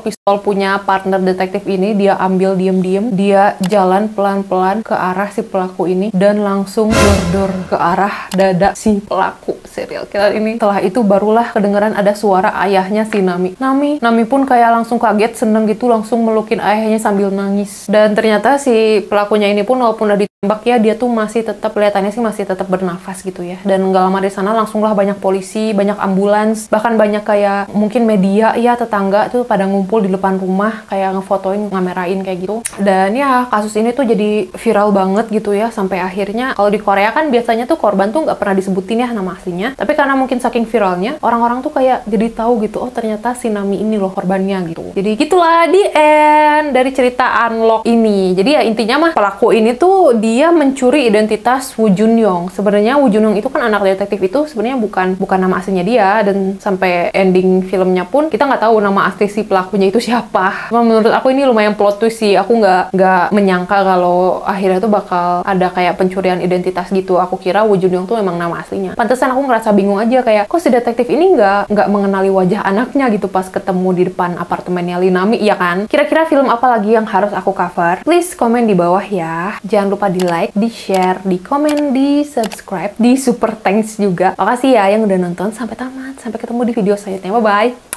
pistol punya partner detektif ini, dia ambil diem-diem, dia jalan pelan-pelan ke arah si pelaku ini dan langsung dor-dor ke arah dada si pelaku serial killer ini. Setelah itu barulah kedengeran ada suara ayahnya si Nami. Nami pun kayak langsung kaget, seneng gitu, langsung melukin ayahnya sambil nangis. Dan ternyata si pelakunya ini pun walaupun udah ditembak ya, dia tuh masih tetap, kelihatannya sih masih tetap bernafas gitu ya. Dan nggak lama di sana langsunglah banyak polisi, banyak ambulans, bahkan banyak kayak mungkin media ya, tetangga tuh pada ngumpul di depan rumah kayak ngefotoin, ngamerain kayak gitu. Dan ya kasus ini tuh jadi viral banget gitu ya, sampai akhirnya kalau di Korea kan biasanya tuh korban tuh nggak pernah disebutin ya nama aslinya, tapi karena mungkin saking viralnya orang-orang tuh kayak jadi tahu gitu, oh ternyata si Nami ini loh korbannya gitu. Jadi gitulah the end dari cerita Unlock ini. Jadi ya intinya mah pelaku ini tuh dia mencuri identitas Woo Jun-yong. Sebenarnya Woo Jun-yong itu kan anak detektif, itu sebenarnya bukan nama aslinya dia, dan sampai ending filmnya pun kita nggak tahu nama asli si pelakunya itu siapa. Cuma menurut aku ini lumayan plot twist sih. Aku nggak menyangka kalau akhirnya tuh bakal ada kayak pencurian identitas gitu. Aku kira Woo Jun-yong tuh emang nama aslinya. Pantesan aku ngerasa bingung aja kayak, kok si detektif ini nggak mengenali wajah anaknya gitu pas ketemu di depan apartemennya Lee Nami, iya kan? Kira-kira film apa lagi yang harus aku cover? Please komen di bawah ya. Jangan lupa di like, di share, di komen, di subscribe, di super thanks juga. Makasih ya yang udah nonton sampai tamat. Sampai ketemu di video selanjutnya. Bye bye.